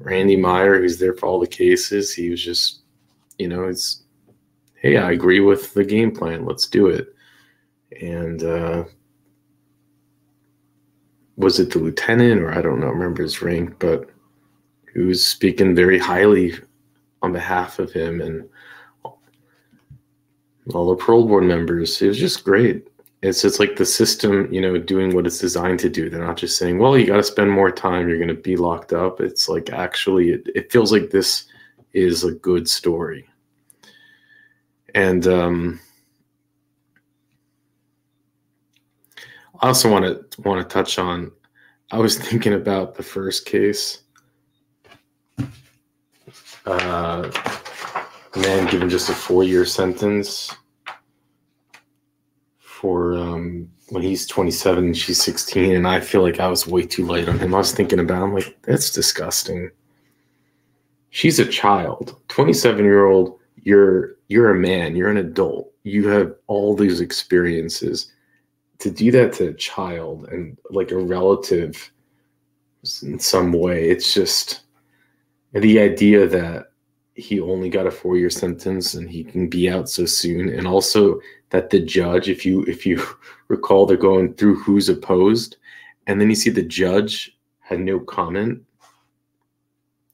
Randy Meyer, who's there for all the cases, he was just, you know, it's, hey, I agree with the game plan. Let's do it. And uh, was it the lieutenant, or I don't know, I remember his rank, but who was speaking very highly on behalf of him and all the parole board members. It was just great. It's it's like the system, you know, doing what it's designed to do. They're not just saying, well, you got to spend more time, you're going to be locked up. It's like, actually, it, it feels like this is a good story. And um, I also want to want to touch on, I was thinking about the first case. Uh, man given just a four-year sentence for um, when he's twenty-seven and she's sixteen, and I feel like I was way too light on him. I was thinking about him, like, that's disgusting. She's a child, twenty-seven-year-old. You're you're a man. You're an adult. You have all these experiences. To do that to a child and like a relative in some way, it's just. And the idea that he only got a four-year sentence and he can be out so soon, and also that the judge, if you if you recall, they're going through who's opposed, and then you see the judge had no comment,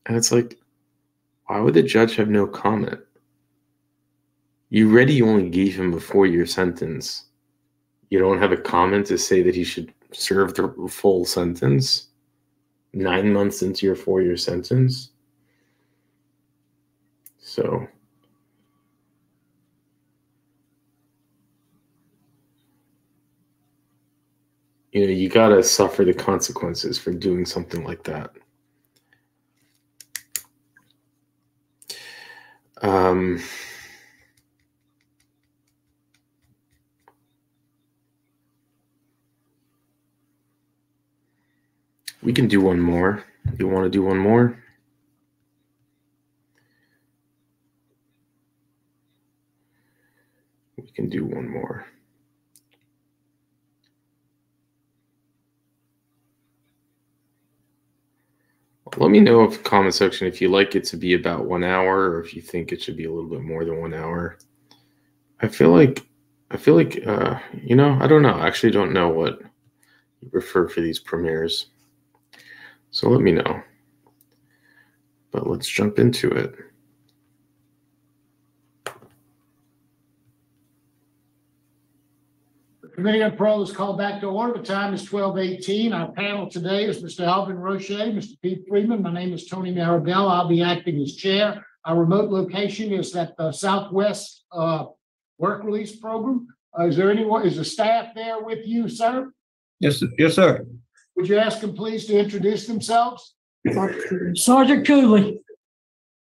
and it's like, why would the judge have no comment? You already only gave him a four-year sentence. You don't have a comment to say that he should serve the full sentence nine months into your four-year sentence. So you know, you gotta suffer the consequences for doing something like that. Um, we can do one more. You want to do one more? We can do one more. Let me know in the comment section if you like it to be about one hour, or if you think it should be a little bit more than one hour. I feel like, I feel like, uh, you know, I don't know. I actually don't know what you prefer for these premieres. So let me know, but let's jump into it. The Committee on Parole is called back to order. The time is twelve eighteen. Our panel today is Mister Alvin Rocher, Mister Pete Freeman. My name is Tony Marabella. I'll be acting as chair. Our remote location is at the Southwest uh, Work Release Program. Uh, is there anyone, is the staff there with you, sir? Yes, yes, sir. Would you ask them please to introduce themselves? Sergeant Cooley.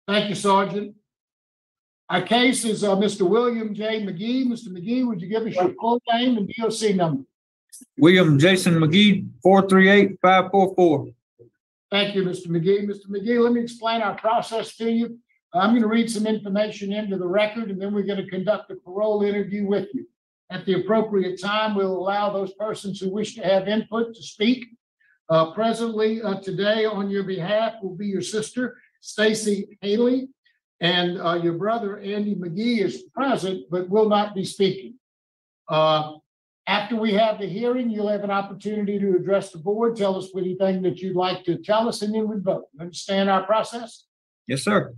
Thank you, Sergeant. Our case is uh, Mister William J. McGee. Mister McGee, would you give us your full name and D O C number? William Jason McGee, four three eight, five four four. Thank you, Mister McGee. Mister McGee, let me explain our process to you. I'm going to read some information into the record, and then we're going to conduct a parole interview with you. At the appropriate time, we'll allow those persons who wish to have input to speak. Uh, presently uh, today on your behalf will be your sister, Stacey Haley, and uh, your brother, Andy McGee, is present but will not be speaking. Uh, after we have the hearing, you'll have an opportunity to address the board, tell us anything that you'd like to tell us, and then we vote. Understand our process? Yes, sir.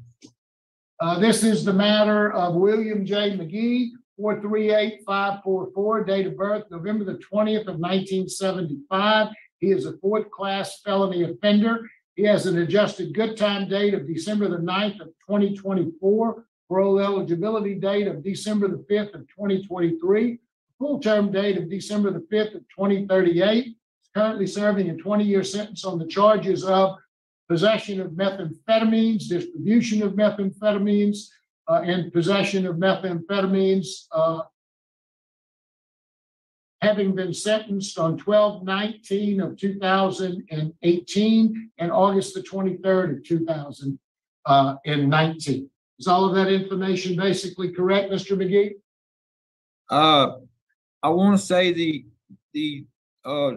Uh, this is the matter of William J. McGee, four three eight, five four four, date of birth, November the twentieth of nineteen seventy-five. He is a fourth class felony offender. He has an adjusted good time date of December the ninth of twenty twenty-four, parole eligibility date of December the fifth of twenty twenty-three, full term date of December the fifth of twenty thirty-eight. He's currently serving a twenty-year sentence on the charges of possession of methamphetamines, distribution of methamphetamines, uh, and possession of methamphetamines, uh, having been sentenced on twelve nineteen of two thousand eighteen and August the twenty-third of two thousand nineteen. Is all of that information basically correct, Mister McGee? Uh, I want to say the the uh,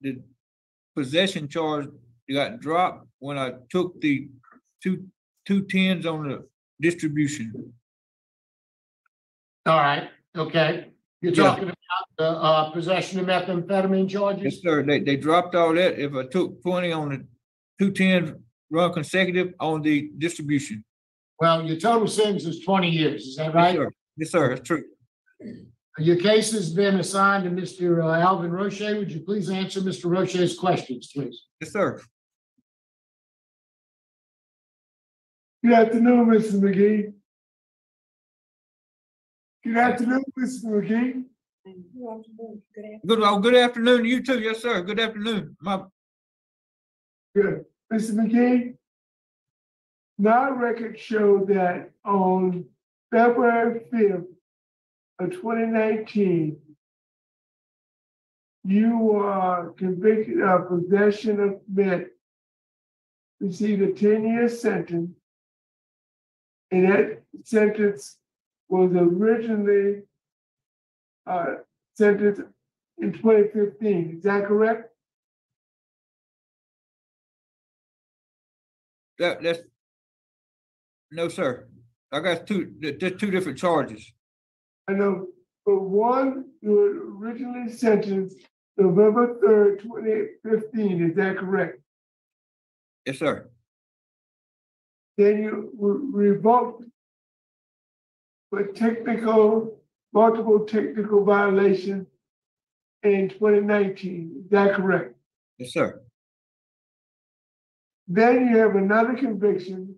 the possession charge got dropped when I took the two two tens on the distribution. All right. Okay. You're yeah. talking about the uh, possession of methamphetamine charges? Yes, sir. They they dropped all that if I took twenty on the two tens run consecutive on the distribution. Well, your total sentence is twenty years. Is that right? Yes, sir. Yes, sir. That's true. Your case has been assigned to Mister Uh, Alvin Rocher. Would you please answer Mister Rocher's questions, please? Yes, sir. Good afternoon, Mister McGee. Good afternoon, Mister McGee. Good afternoon. Good afternoon. Good, oh, good afternoon. You too. Yes, sir. Good afternoon. My... Good. Mister McGee, my records show that on February fifth of twenty nineteen, you were convicted of possession of meth, received a ten-year sentence, and that sentence was originally uh, sentenced in twenty fifteen. Is that correct? That, that's no, sir. I got two. There's two different charges. I know, but one, you were originally sentenced November third, twenty fifteen. Is that correct? Yes, sir. Then you were revoked for technical, multiple technical violations in twenty nineteen. Is that correct? Yes, sir. Then you have another conviction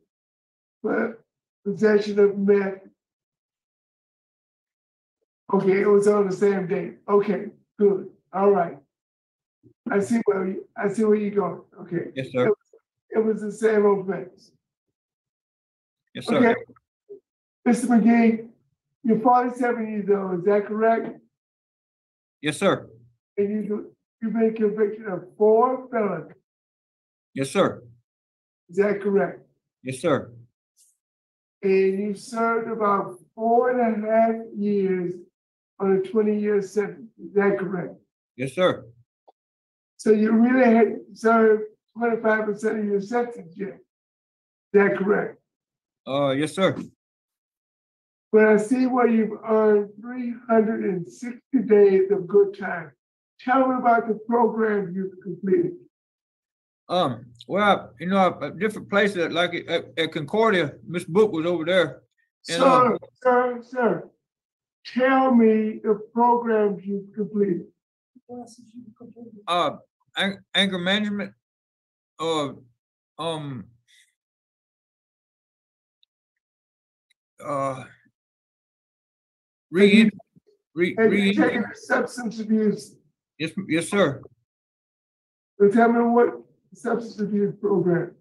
for possession of meth. Okay, it was on the same day. Okay, good. All right. I see where you, I see where you're going. Okay. Yes, sir. It was, it was the same offense. Yes, sir. Okay. Mister McGee, you're forty-seven years old. Is that correct? Yes, sir. And you you've been convicted of four felonies. Yes, sir. Is that correct? Yes, sir. And you served about four and a half years on a twenty-year sentence. Is that correct? Yes, sir. So you really hadn't served twenty-five percent of your sentence yet. Is that correct? Uh, yes, sir. But I see where you've earned three hundred sixty days of good time. Tell me about the program you've completed. Um, well, you know, at different places, like at, at Concordia, Miss Book was over there. And, sir, um, sir, sir, tell me the programs you've completed. Uh, anger management, uh, um, uh, re, re, re substance abuse. Yes, yes, sir. So tell me what substance abuse program.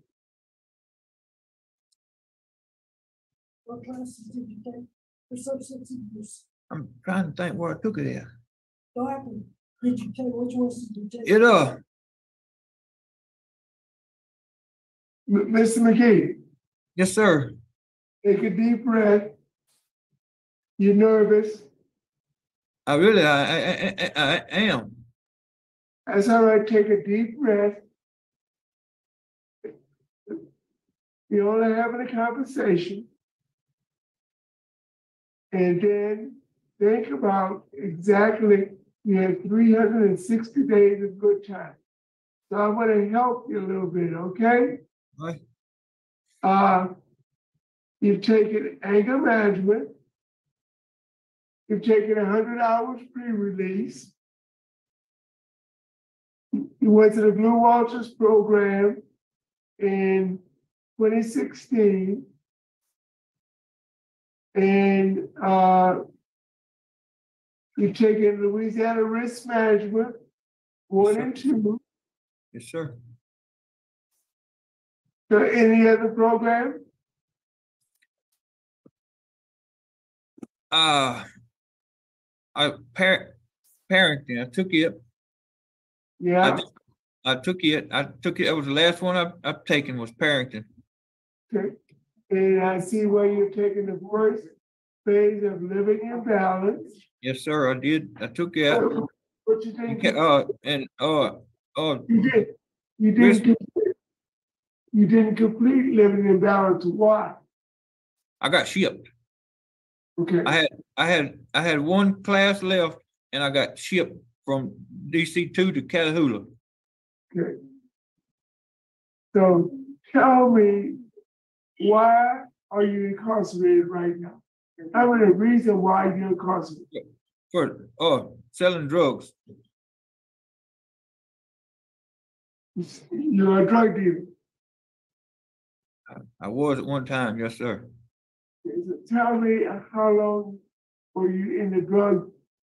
What classes did you take for substance abuse? I'm trying to think where I took it at. What happened? Did you take which ones did you take? It uh. M Mister McGee. Yes, sir. Take a deep breath. You're nervous. I really, I, I, I, I am. That's all right. Take a deep breath. You're only having a conversation. And then think about exactly, you have three hundred sixty days of good time. So I want to help you a little bit, okay? Right. Uh, you've taken anger management. You've taken one hundred hours pre-release. You went to the Blue Walters program in twenty sixteen. And uh, you've taken Louisiana Risk Management one yes, and two. Yes, sir. to any other program? Uh, I par parenting. I took it. Yeah. I, just, I took it. I took it. That was the last one I've, I've taken was parenting. And I see where you're taking the first phase of living in balance. Yes, sir. I did. I took it. Oh, what you think? Uh, and uh, oh, you did. You didn't. Complete, you didn't complete living in balance. Why? I got shipped. Okay. I had I had I had one class left, and I got shipped from D C two to Catahoula. Okay. So tell me, why are you incarcerated right now? Tell me the reason why you're incarcerated. For oh, selling drugs. You're a drug dealer. I, I was at one time, yes, sir. Tell me, how long were you in the drug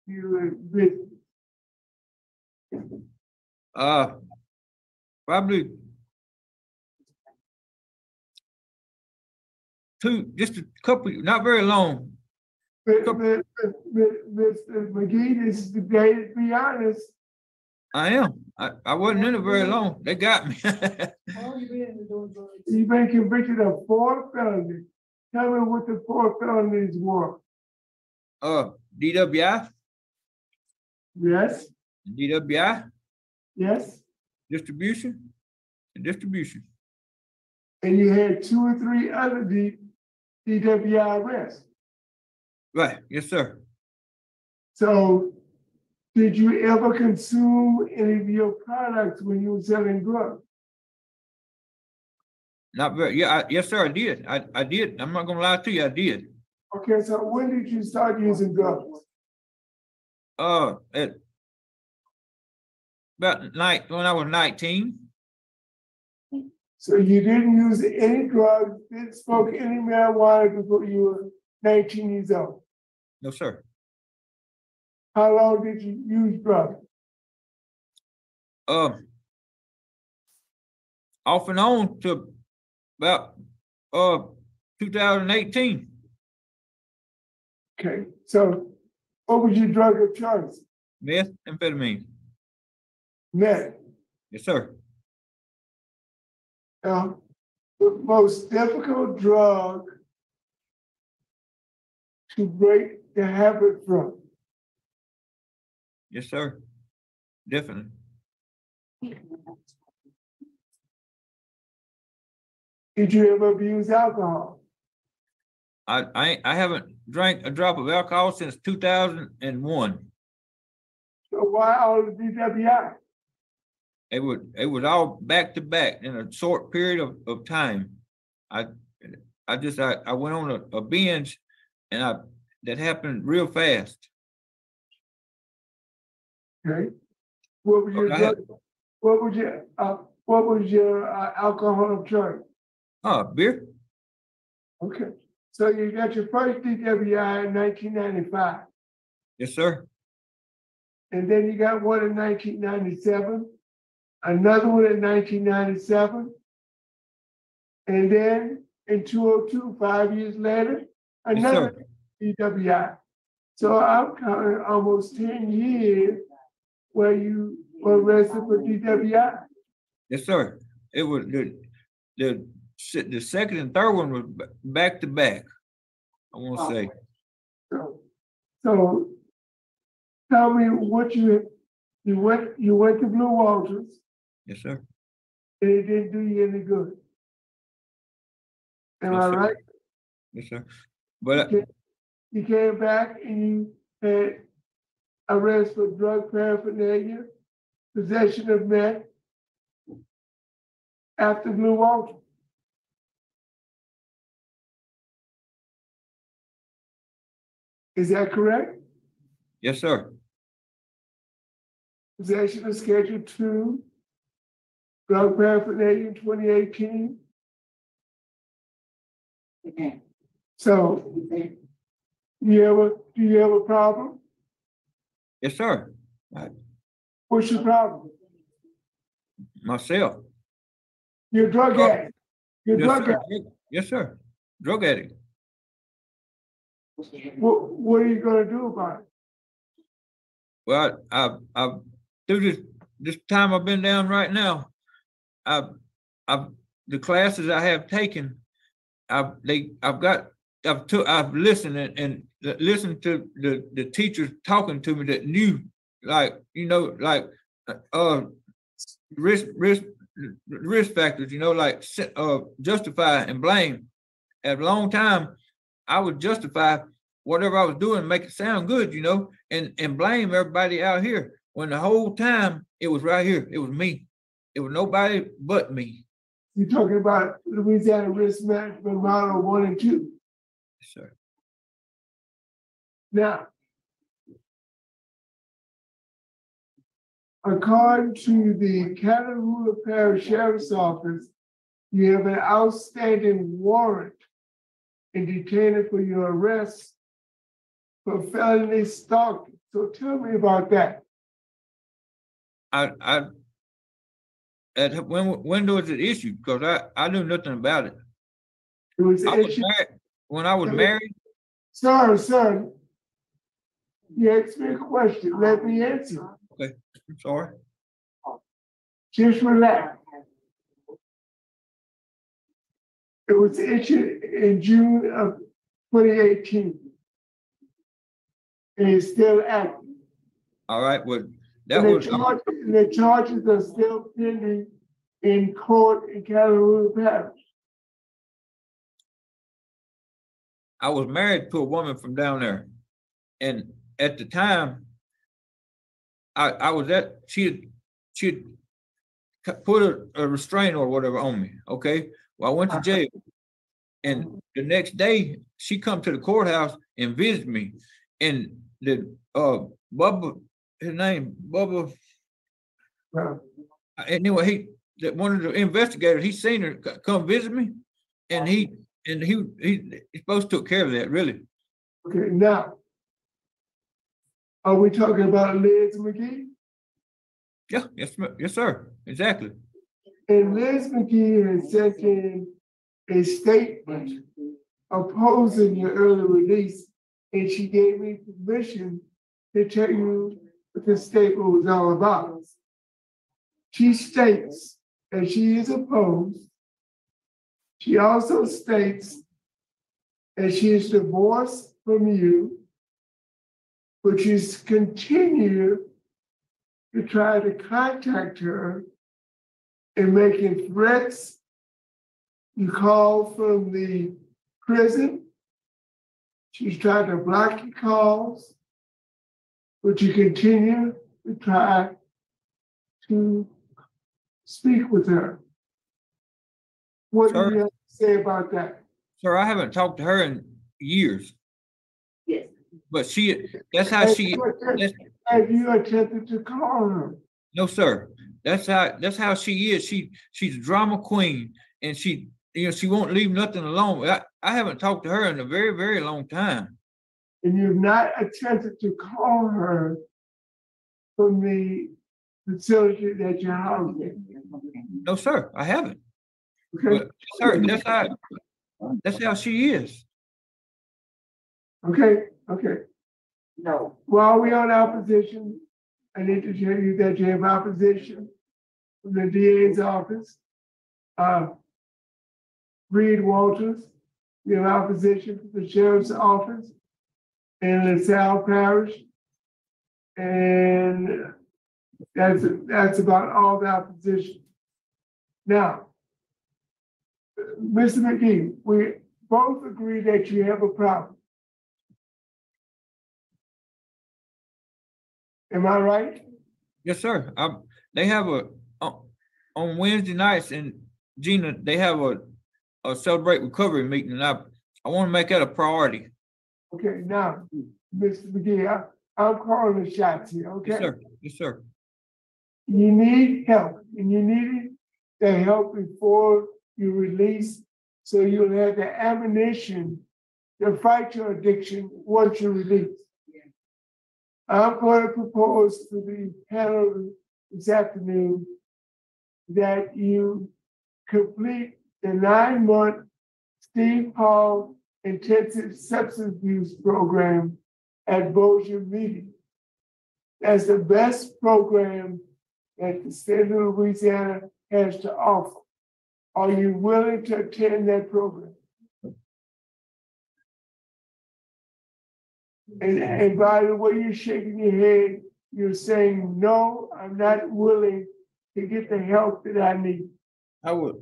dealer business? Uh, probably two, just a couple, not very long. But, but, but, Mister McGee, this is the day to be honest. I am. I, I wasn't in it very long. They got me. How long you been doing drugs? You've been convicted of four felonies. Tell me what the four felonies were. Uh, D W I. Yes. D W I. Yes. Distribution and distribution. And you had two or three other D DWI arrests. Right. Yes, sir. So, did you ever consume any of your products when you were selling drugs? Not very. Yeah, I, yes, sir. I did. I, I did. I'm not gonna lie to you. I did. Okay. So when did you start using drugs? Uh, at about night when I was nineteen. So you didn't use any drugs, didn't smoke any marijuana before you were nineteen years old? No, sir. How long did you use drugs? Um, off and on to about uh two thousand eighteen. Okay, so what was your drug of choice? Methamphetamine. Meth? Yes, sir. Now, the most difficult drug to break the habit from? Yes, sir. Definitely. Did you ever abuse alcohol? I, I I haven't drank a drop of alcohol since two thousand one. So why all the D W I? It was it was all back to back in a short period of, of time. I I just I, I went on a, a binge, and I that happened real fast. Okay. What was your okay, drug, what was your uh, what was your uh, alcohol of choice? Oh, beer. Okay. So you got your first D W I in nineteen ninety-five. Yes, sir. And then you got one in nineteen ninety-seven, another one in nineteen ninety-seven, and then in two thousand two, five years later, another yes, D W I. So I'm counting almost ten years where you were arrested for D W I. Yes, sir. It was the the The second and third one was back to back, I want to say. So, so tell me what you you went you went to Blue Walters. Yes, sir. And it didn't do you any good. Am yes, I sir. right? Yes, sir. But you, I, came, you came back and you had arrest for drug paraphernalia, possession of meth after Blue Walters. Is that correct? Yes, sir. Possession of Schedule two, drug paraphernalia in twenty eighteen. Okay. So, do you have a, do you have a problem? Yes, sir. I, What's your problem? Myself. Your drug addict. You're yes, drug sir. addict. Yes, sir. Drug addict. What, what are you going to do about it? Well, I, I, I through this this time I've been down right now, I, I the classes I have taken, I've they I've got I've took I've listened and, and listened to the the teachers talking to me that knew, like you know, like uh risk risk risk factors, you know, like uh justify and blame. At a long time, I would justify whatever I was doing, make it sound good, you know, and, and blame everybody out here. When the whole time it was right here, it was me. It was nobody but me. You're talking about Louisiana Risk Management Model One and Two. Yes, sir. Now, according to the Catahoula Parish Sheriff's Office, you have an outstanding warrant and detainer for your arrest for felony stalking. So tell me about that. I, I at when when was it issued? Because I, I knew nothing about it. It was I issued was when I was sir, married. Sir, sir, you asked me a question. Let me answer. Okay, I'm sorry. Just relax. It was issued in June of twenty eighteen. And it's still active. All right. Well, that and the was. Charge, um, the charges are still pending in court in Catahoula Parish. I was married to a woman from down there. And at the time, I, I was at, she had, she had put a, a restraint or whatever on me. Okay. Well, I went to jail. And the next day, she come to the courthouse and visit me. And the uh, Bubba, his name, Bubba. Wow. Anyway, he that one of the investigators, he seen her come visit me, and he and he he he's supposed to took care of that, really. Okay, now are we talking about Liz McGee? Yeah, yes, yes, sir, exactly. And Liz McGee has sent in a statement opposing your early release. And she gave me permission to tell you what this statement was all about. She states that she is opposed. She also states that she is divorced from you, but she's continued to try to contact her and making threats. You call from the prison. She's tried to block your calls, but you continue to try to speak with her. What sir, do you have to say about that? Sir, I haven't talked to her in years. Yes. But she, that's how have she- you attempted, that's, Have you attempted to call her? No, sir. That's how that's how she is. She She's a drama queen, and she, you know, she won't leave nothing alone. I, I haven't talked to her in a very, very long time. And you've not attempted to call her from the facility that you're housed in? No, sir, I haven't. Okay. But, sir, that's how, that's how she is. Okay, okay. No. While we're on opposition, I need to tell you that you have opposition from the D A's office. Uh, Reed Walters, you have opposition from the Sheriff's Office in LaSalle Parish. And that's, that's about all the opposition. Now, Mister McGee, we both agree that you have a problem. Am I right? Yes, sir. Um, they have a, on Wednesday nights in Gina, they have a, a Celebrate Recovery meeting, and I, I want to make that a priority. Okay, now, Mister McGee, I, I'm calling the shots here, okay? Yes, sir. Yes, sir. You need help, and you need the help before you release, so you'll have the ammunition to fight your addiction once you release. Yeah. I'm going to propose to the panel this afternoon that you complete the nine-month Steve Hall Intensive Substance Abuse Program at Bossier Media. That's the best program that the state of Louisiana has to offer. Are you willing to attend that program? And, and by the way you're shaking your head, you're saying, no, I'm not willing to get the help that I need. I would,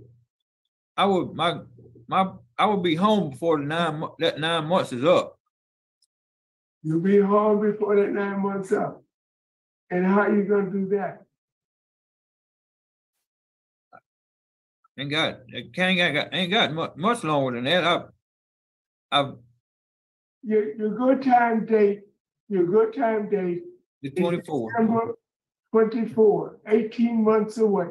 I would, my, my, I would be home before the nine, that nine months is up. You'll be home before that nine months up. And how are you going to do that? Ain't got, ain't got, ain't got much, much longer than that. I've, I've. Your, your good time date, your good time date. The twenty-fourth. December twenty-fourth, eighteen months away.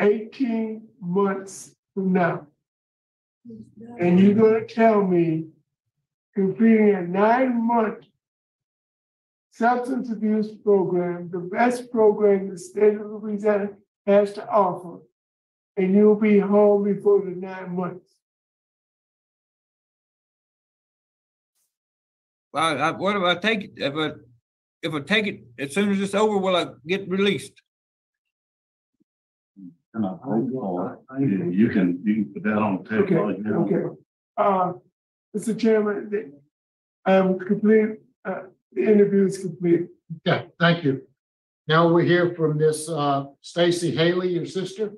eighteen months from now. And you're going to tell me completing a nine-month substance abuse program, the best program the state of Louisiana has to offer, and you'll be home before the nine months. I, I, what if I take it? If I, if I take it as soon as it's over, will I get released? And I think, Paul, you can you can put that on the table. Okay. Right okay. Uh, Mister Chairman, I'm complete. Uh, the interview is complete. Okay. Thank you. Now we hear from Miss uh, Stacey Haley, your sister.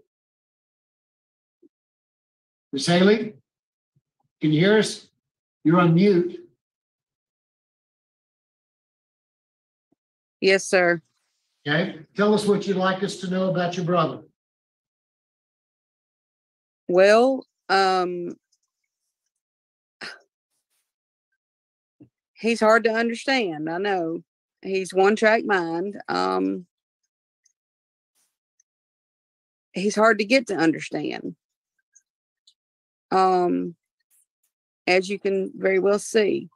Miss Haley, can you hear us? You're on mute. Yes, sir. Okay. Tell us what you'd like us to know about your brother. Well, um, he's hard to understand. I know. He's one-track mind. Um, he's hard to get to understand. Um, as you can very well see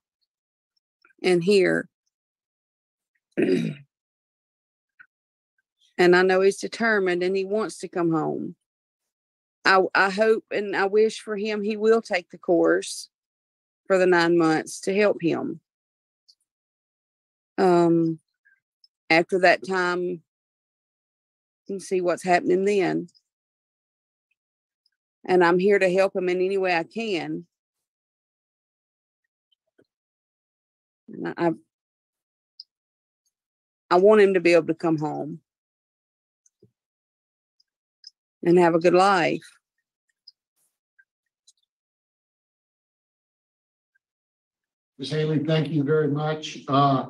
and hear. And I know he's determined and he wants to come home. I, I hope and I wish for him he will take the course for the nine months to help him. Um, after that time, you can see what's happening then. And I'm here to help him in any way I can. And I, I want him to be able to come home and have a good life. Miz Haley, thank you very much. Uh,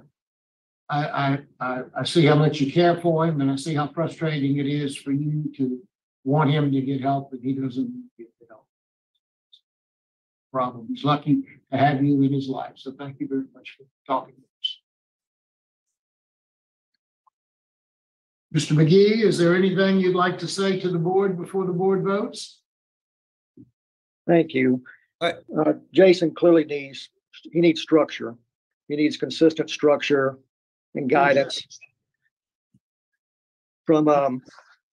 I, I, I see how much you care for him, and I see how frustrating it is for you to want him to get help, and he doesn't get the help. Problem. He's lucky to have you in his life. So thank you very much for talking to us. Mister McGee, is there anything you'd like to say to the board before the board votes? Thank you. Uh, Jason clearly needs, he needs structure. He needs consistent structure and guidance from, um,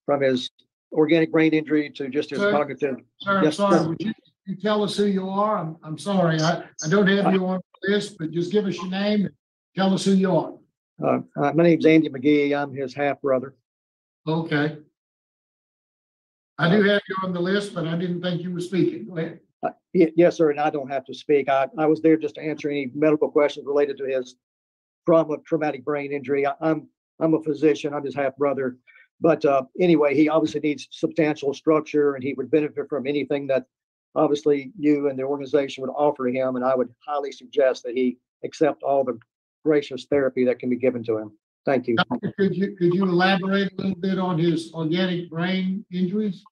from his organic brain injury to just his sir, cognitive. Sir, yes, I'm sorry, would you, you tell us who you are? I'm, I'm sorry, I, I don't have you on this, but just give us your name and tell us who you are. Uh, uh, my name's Andy McGee. I'm his half brother. Okay. I do have you on the list, but I didn't think you were speaking. Go ahead. Uh, yes, sir. And I don't have to speak. I, I was there just to answer any medical questions related to his trauma, traumatic brain injury. I, I'm I'm a physician. I'm his half brother. But uh, anyway, he obviously needs substantial structure, and he would benefit from anything that obviously you and the organization would offer him. And I would highly suggest that he accept all the gracious therapy that can be given to him. Thank you. Could you could you elaborate a little bit on his organic brain injuries?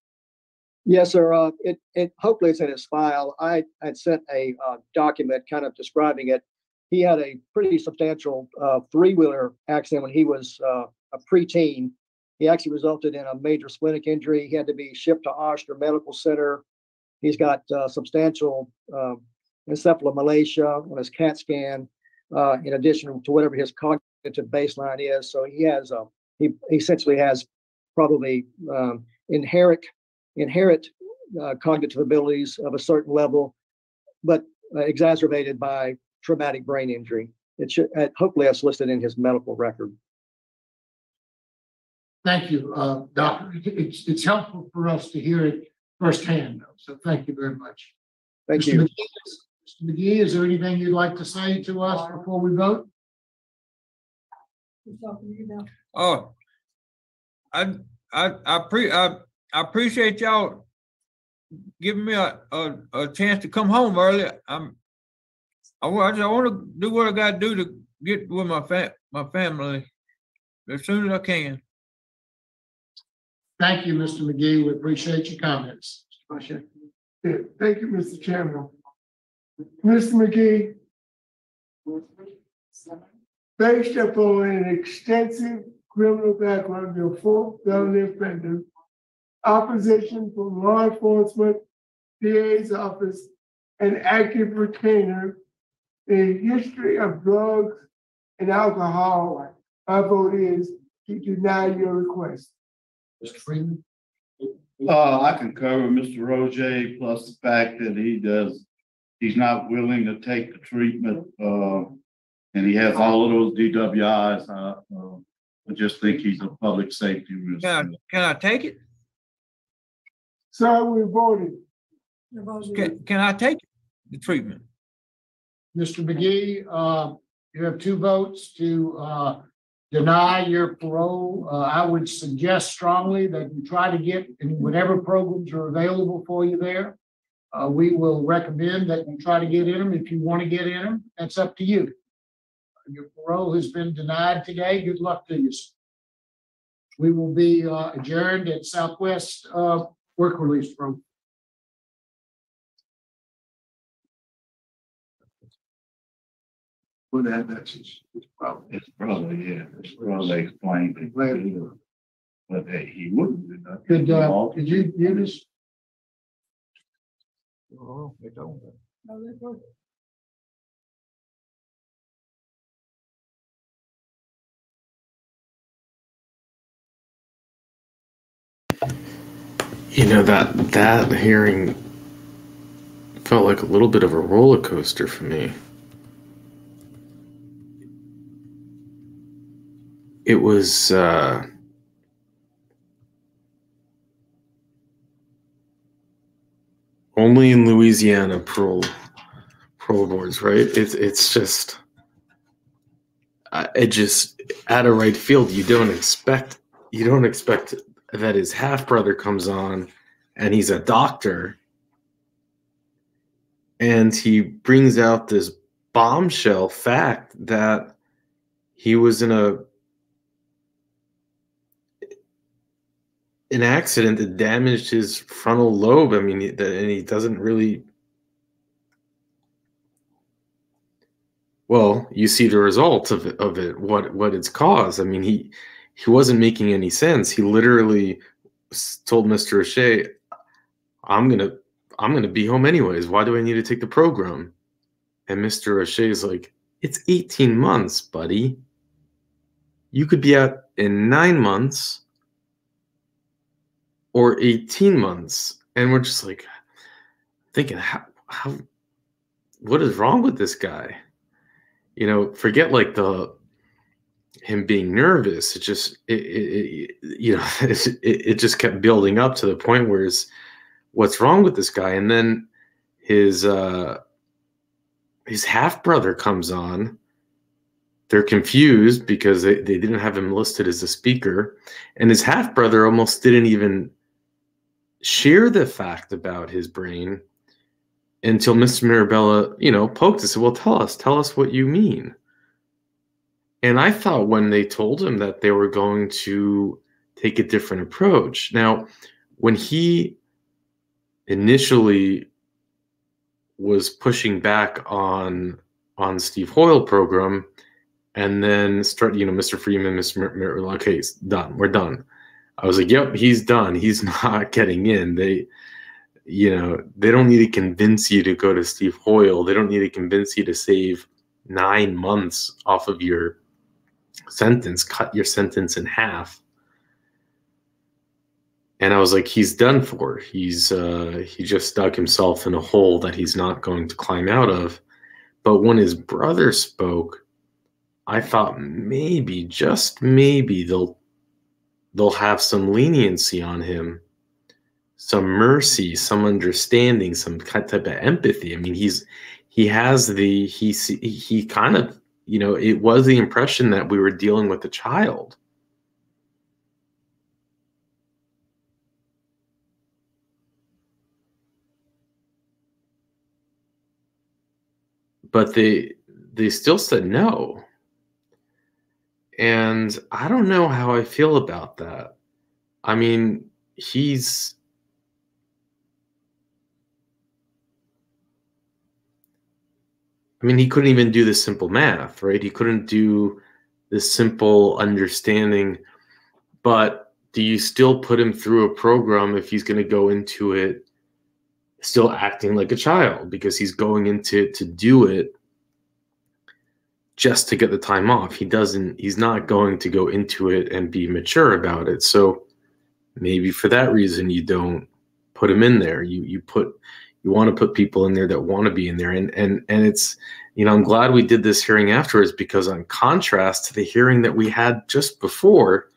Yes, sir. Uh, it it hopefully it's in his file. I had sent a uh, document kind of describing it. He had a pretty substantial uh, three-wheeler accident when he was uh, a preteen. He actually resulted in a major splenic injury. He had to be shipped to Ashland Medical Center. He's got uh, substantial uh, encephalomalacia on his CAT scan. Uh, in addition to whatever his cognitive baseline is. So he has, a, he, he essentially has probably um, inherit inherit uh, cognitive abilities of a certain level, but uh, exacerbated by traumatic brain injury. It should uh, hopefully that's listed in his medical record. Thank you, uh, Doctor. It's it's helpful for us to hear it firsthand, though. So thank you very much. Thank you, Mister McGee. Mister McGee, is there anything you'd like to say to us before we vote? Oh, I I I pre I, I appreciate y'all giving me a, a a chance to come home early. I'm I, I just want to do what I got to do to get with my fam my family as soon as I can. Thank you, Mister McGee. We appreciate your comments. Appreciate it. Thank you, Mister Chairman. Mister McGee, based upon an extensive criminal background, you're a full felony offender, opposition from law enforcement, D A's office, an active retainer, a history of drugs and alcohol. My vote is to deny your request. Mister Freeman? Uh, I concur with Mister Roger, plus the fact that he does, he's not willing to take the treatment, uh, and he has all of those D W Is. I, uh, I just think he's a public safety risk. Can I, can I take it? Sir, we voted. Can, can I take the treatment? Mister McGee, uh, you have two votes to uh, deny your parole. Uh, I would suggest strongly that you try to get in whatever programs are available for you there. Uh, we will recommend that you try to get in them. If you want to get in them, that's up to you. Uh, your parole has been denied today. Good luck to you. We will be uh, adjourned at Southwest uh, Work Release Program. Well, that, that's his, his problem. It's probably, yeah. It's probably explained it. Glad but hey, he wouldn't do that. Could, uh, could you hear this? Oh, they don't. No, they don't. You know, that, that hearing felt like a little bit of a roller coaster for me. It was uh, only in Louisiana parole parole boards, right? It's it's just it just out of right field. You don't expect you don't expect that his half brother comes on, and he's a doctor, and he brings out this bombshell fact that he was in a an accident that damaged his frontal lobe. I mean, and he doesn't really, well, you see the result of it, of it, what, what it's caused. I mean, he, he wasn't making any sense. He literally told Mister O'Shea, I'm going to, I'm going to be home anyways. Why do I need to take the program? And Mister O'Shea's like, it's eighteen months, buddy. You could be out in nine months. Or eighteen months, and we're just like thinking, how, how, what is wrong with this guy? You know, forget like the him being nervous. It just, it, it, it you know, it, it just kept building up to the point where it's, what's wrong with this guy? And then his uh, his half brother comes on. They're confused because they they didn't have him listed as a speaker, and his half brother almost didn't even share the fact about his brain until Mister Marabella, you know, poked us and said, well, tell us, tell us what you mean. And I thought when they told him that they were going to take a different approach. Now, when he initially was pushing back on, on Steve Hoyle program and then start, you know, Mister Freeman, Mister Merritt, like, hey, it's done, we're done. I was like, yep, he's done. He's not getting in. They, you know, they don't need to convince you to go to Steve Hoyle. They don't need to convince you to save nine months off of your sentence, cut your sentence in half. And I was like, he's done for. He's uh, he just dug himself in a hole that he's not going to climb out of. But when his brother spoke, I thought maybe, just maybe, they'll they'll have some leniency on him, some mercy, some understanding, some type of empathy. I mean, he's he has the he he kind of, you know, it was the impression that we were dealing with a child. But they they still said no. And I don't know how I feel about that. I mean, he's I mean, he couldn't even do the simple math, right? He couldn't do the simple understanding. But do you still put him through a program if he's going to go into it still acting like a child, because he's going into to do it just to get the time off? He doesn't, he's not going to go into it and be mature about it. So maybe for that reason, you don't put him in there. You, you put, you want to put people in there that want to be in there. And, and, and it's, you know, I'm glad we did this hearing afterwards, because on contrast to the hearing that we had just before,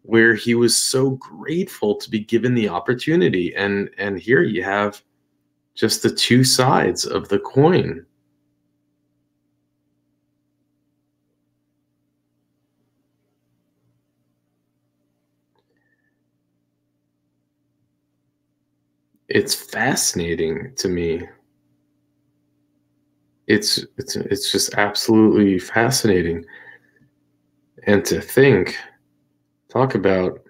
where he was so grateful to be given the opportunity. And, and here you have just the two sides of the coin. It's fascinating to me. It's it's it's just absolutely fascinating. And to think, talk about,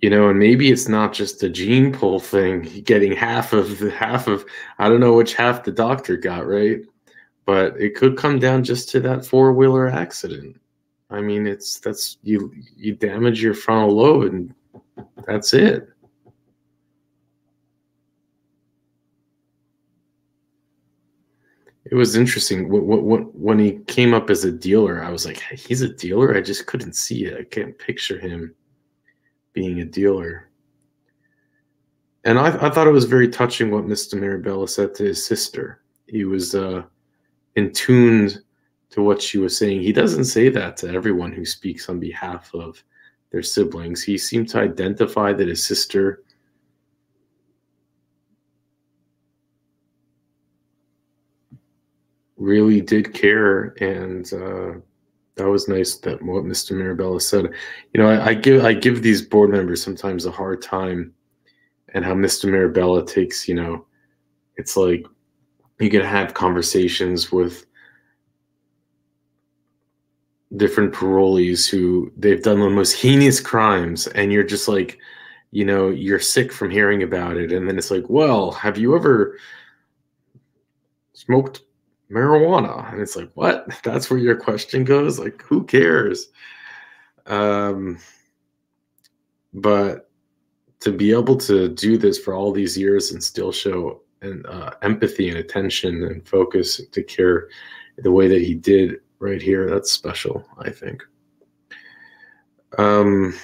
you know, and maybe it's not just a gene pool thing, getting half of the half of, I don't know which half the doctor got, right? But it could come down just to that four-wheeler accident. I mean, it's that's you you damage your frontal lobe and that's it. It was interesting. When he came up as a dealer, I was like, he's a dealer? I just couldn't see it. I can't picture him being a dealer. And I, I thought it was very touching what Mister Marabella said to his sister. He was uh, in tune to what she was saying. He doesn't say that to everyone who speaks on behalf of their siblings. He seemed to identify that his sister really did care, and uh, that was nice. That what Mister Marabella said. You know, I, I give I give these board members sometimes a hard time, and how Mister Marabella takes. You know, it's like you can have conversations with different parolees who they've done the most heinous crimes, and you're just like, you know, you're sick from hearing about it, and then it's like, well, have you ever smoked marijuana? And it's like, what? That's where your question goes? Like, who cares? Um, but to be able to do this for all these years and still show an, uh, empathy and attention and focus to care the way that he did right here, that's special, I think. Um,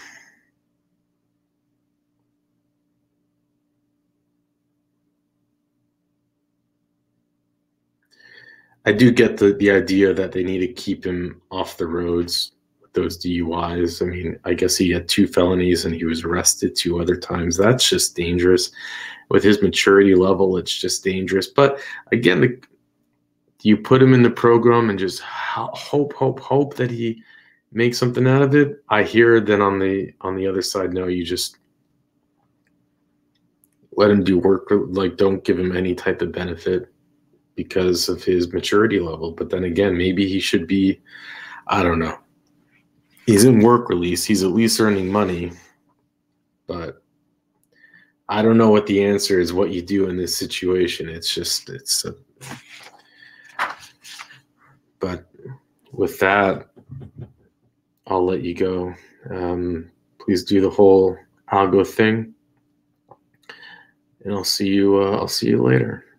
I do get the, the idea that they need to keep him off the roads with those D U Is. I mean, I guess he had two felonies and he was arrested two other times. That's just dangerous. With his maturity level, it's just dangerous. But again, the, you put him in the program and just hope, hope, hope that he makes something out of it. I hear then on the on the other side, no, you just let him do work. Like, don't give him any type of benefit because of his maturity level. But then again, maybe he should be, I don't know. He's in work release. He's at least earning money. But I don't know what the answer is, what you do in this situation. It's just, it's a, but with that, I'll let you go. Um, please do the whole algo thing. And I'll see you, uh, I'll see you later.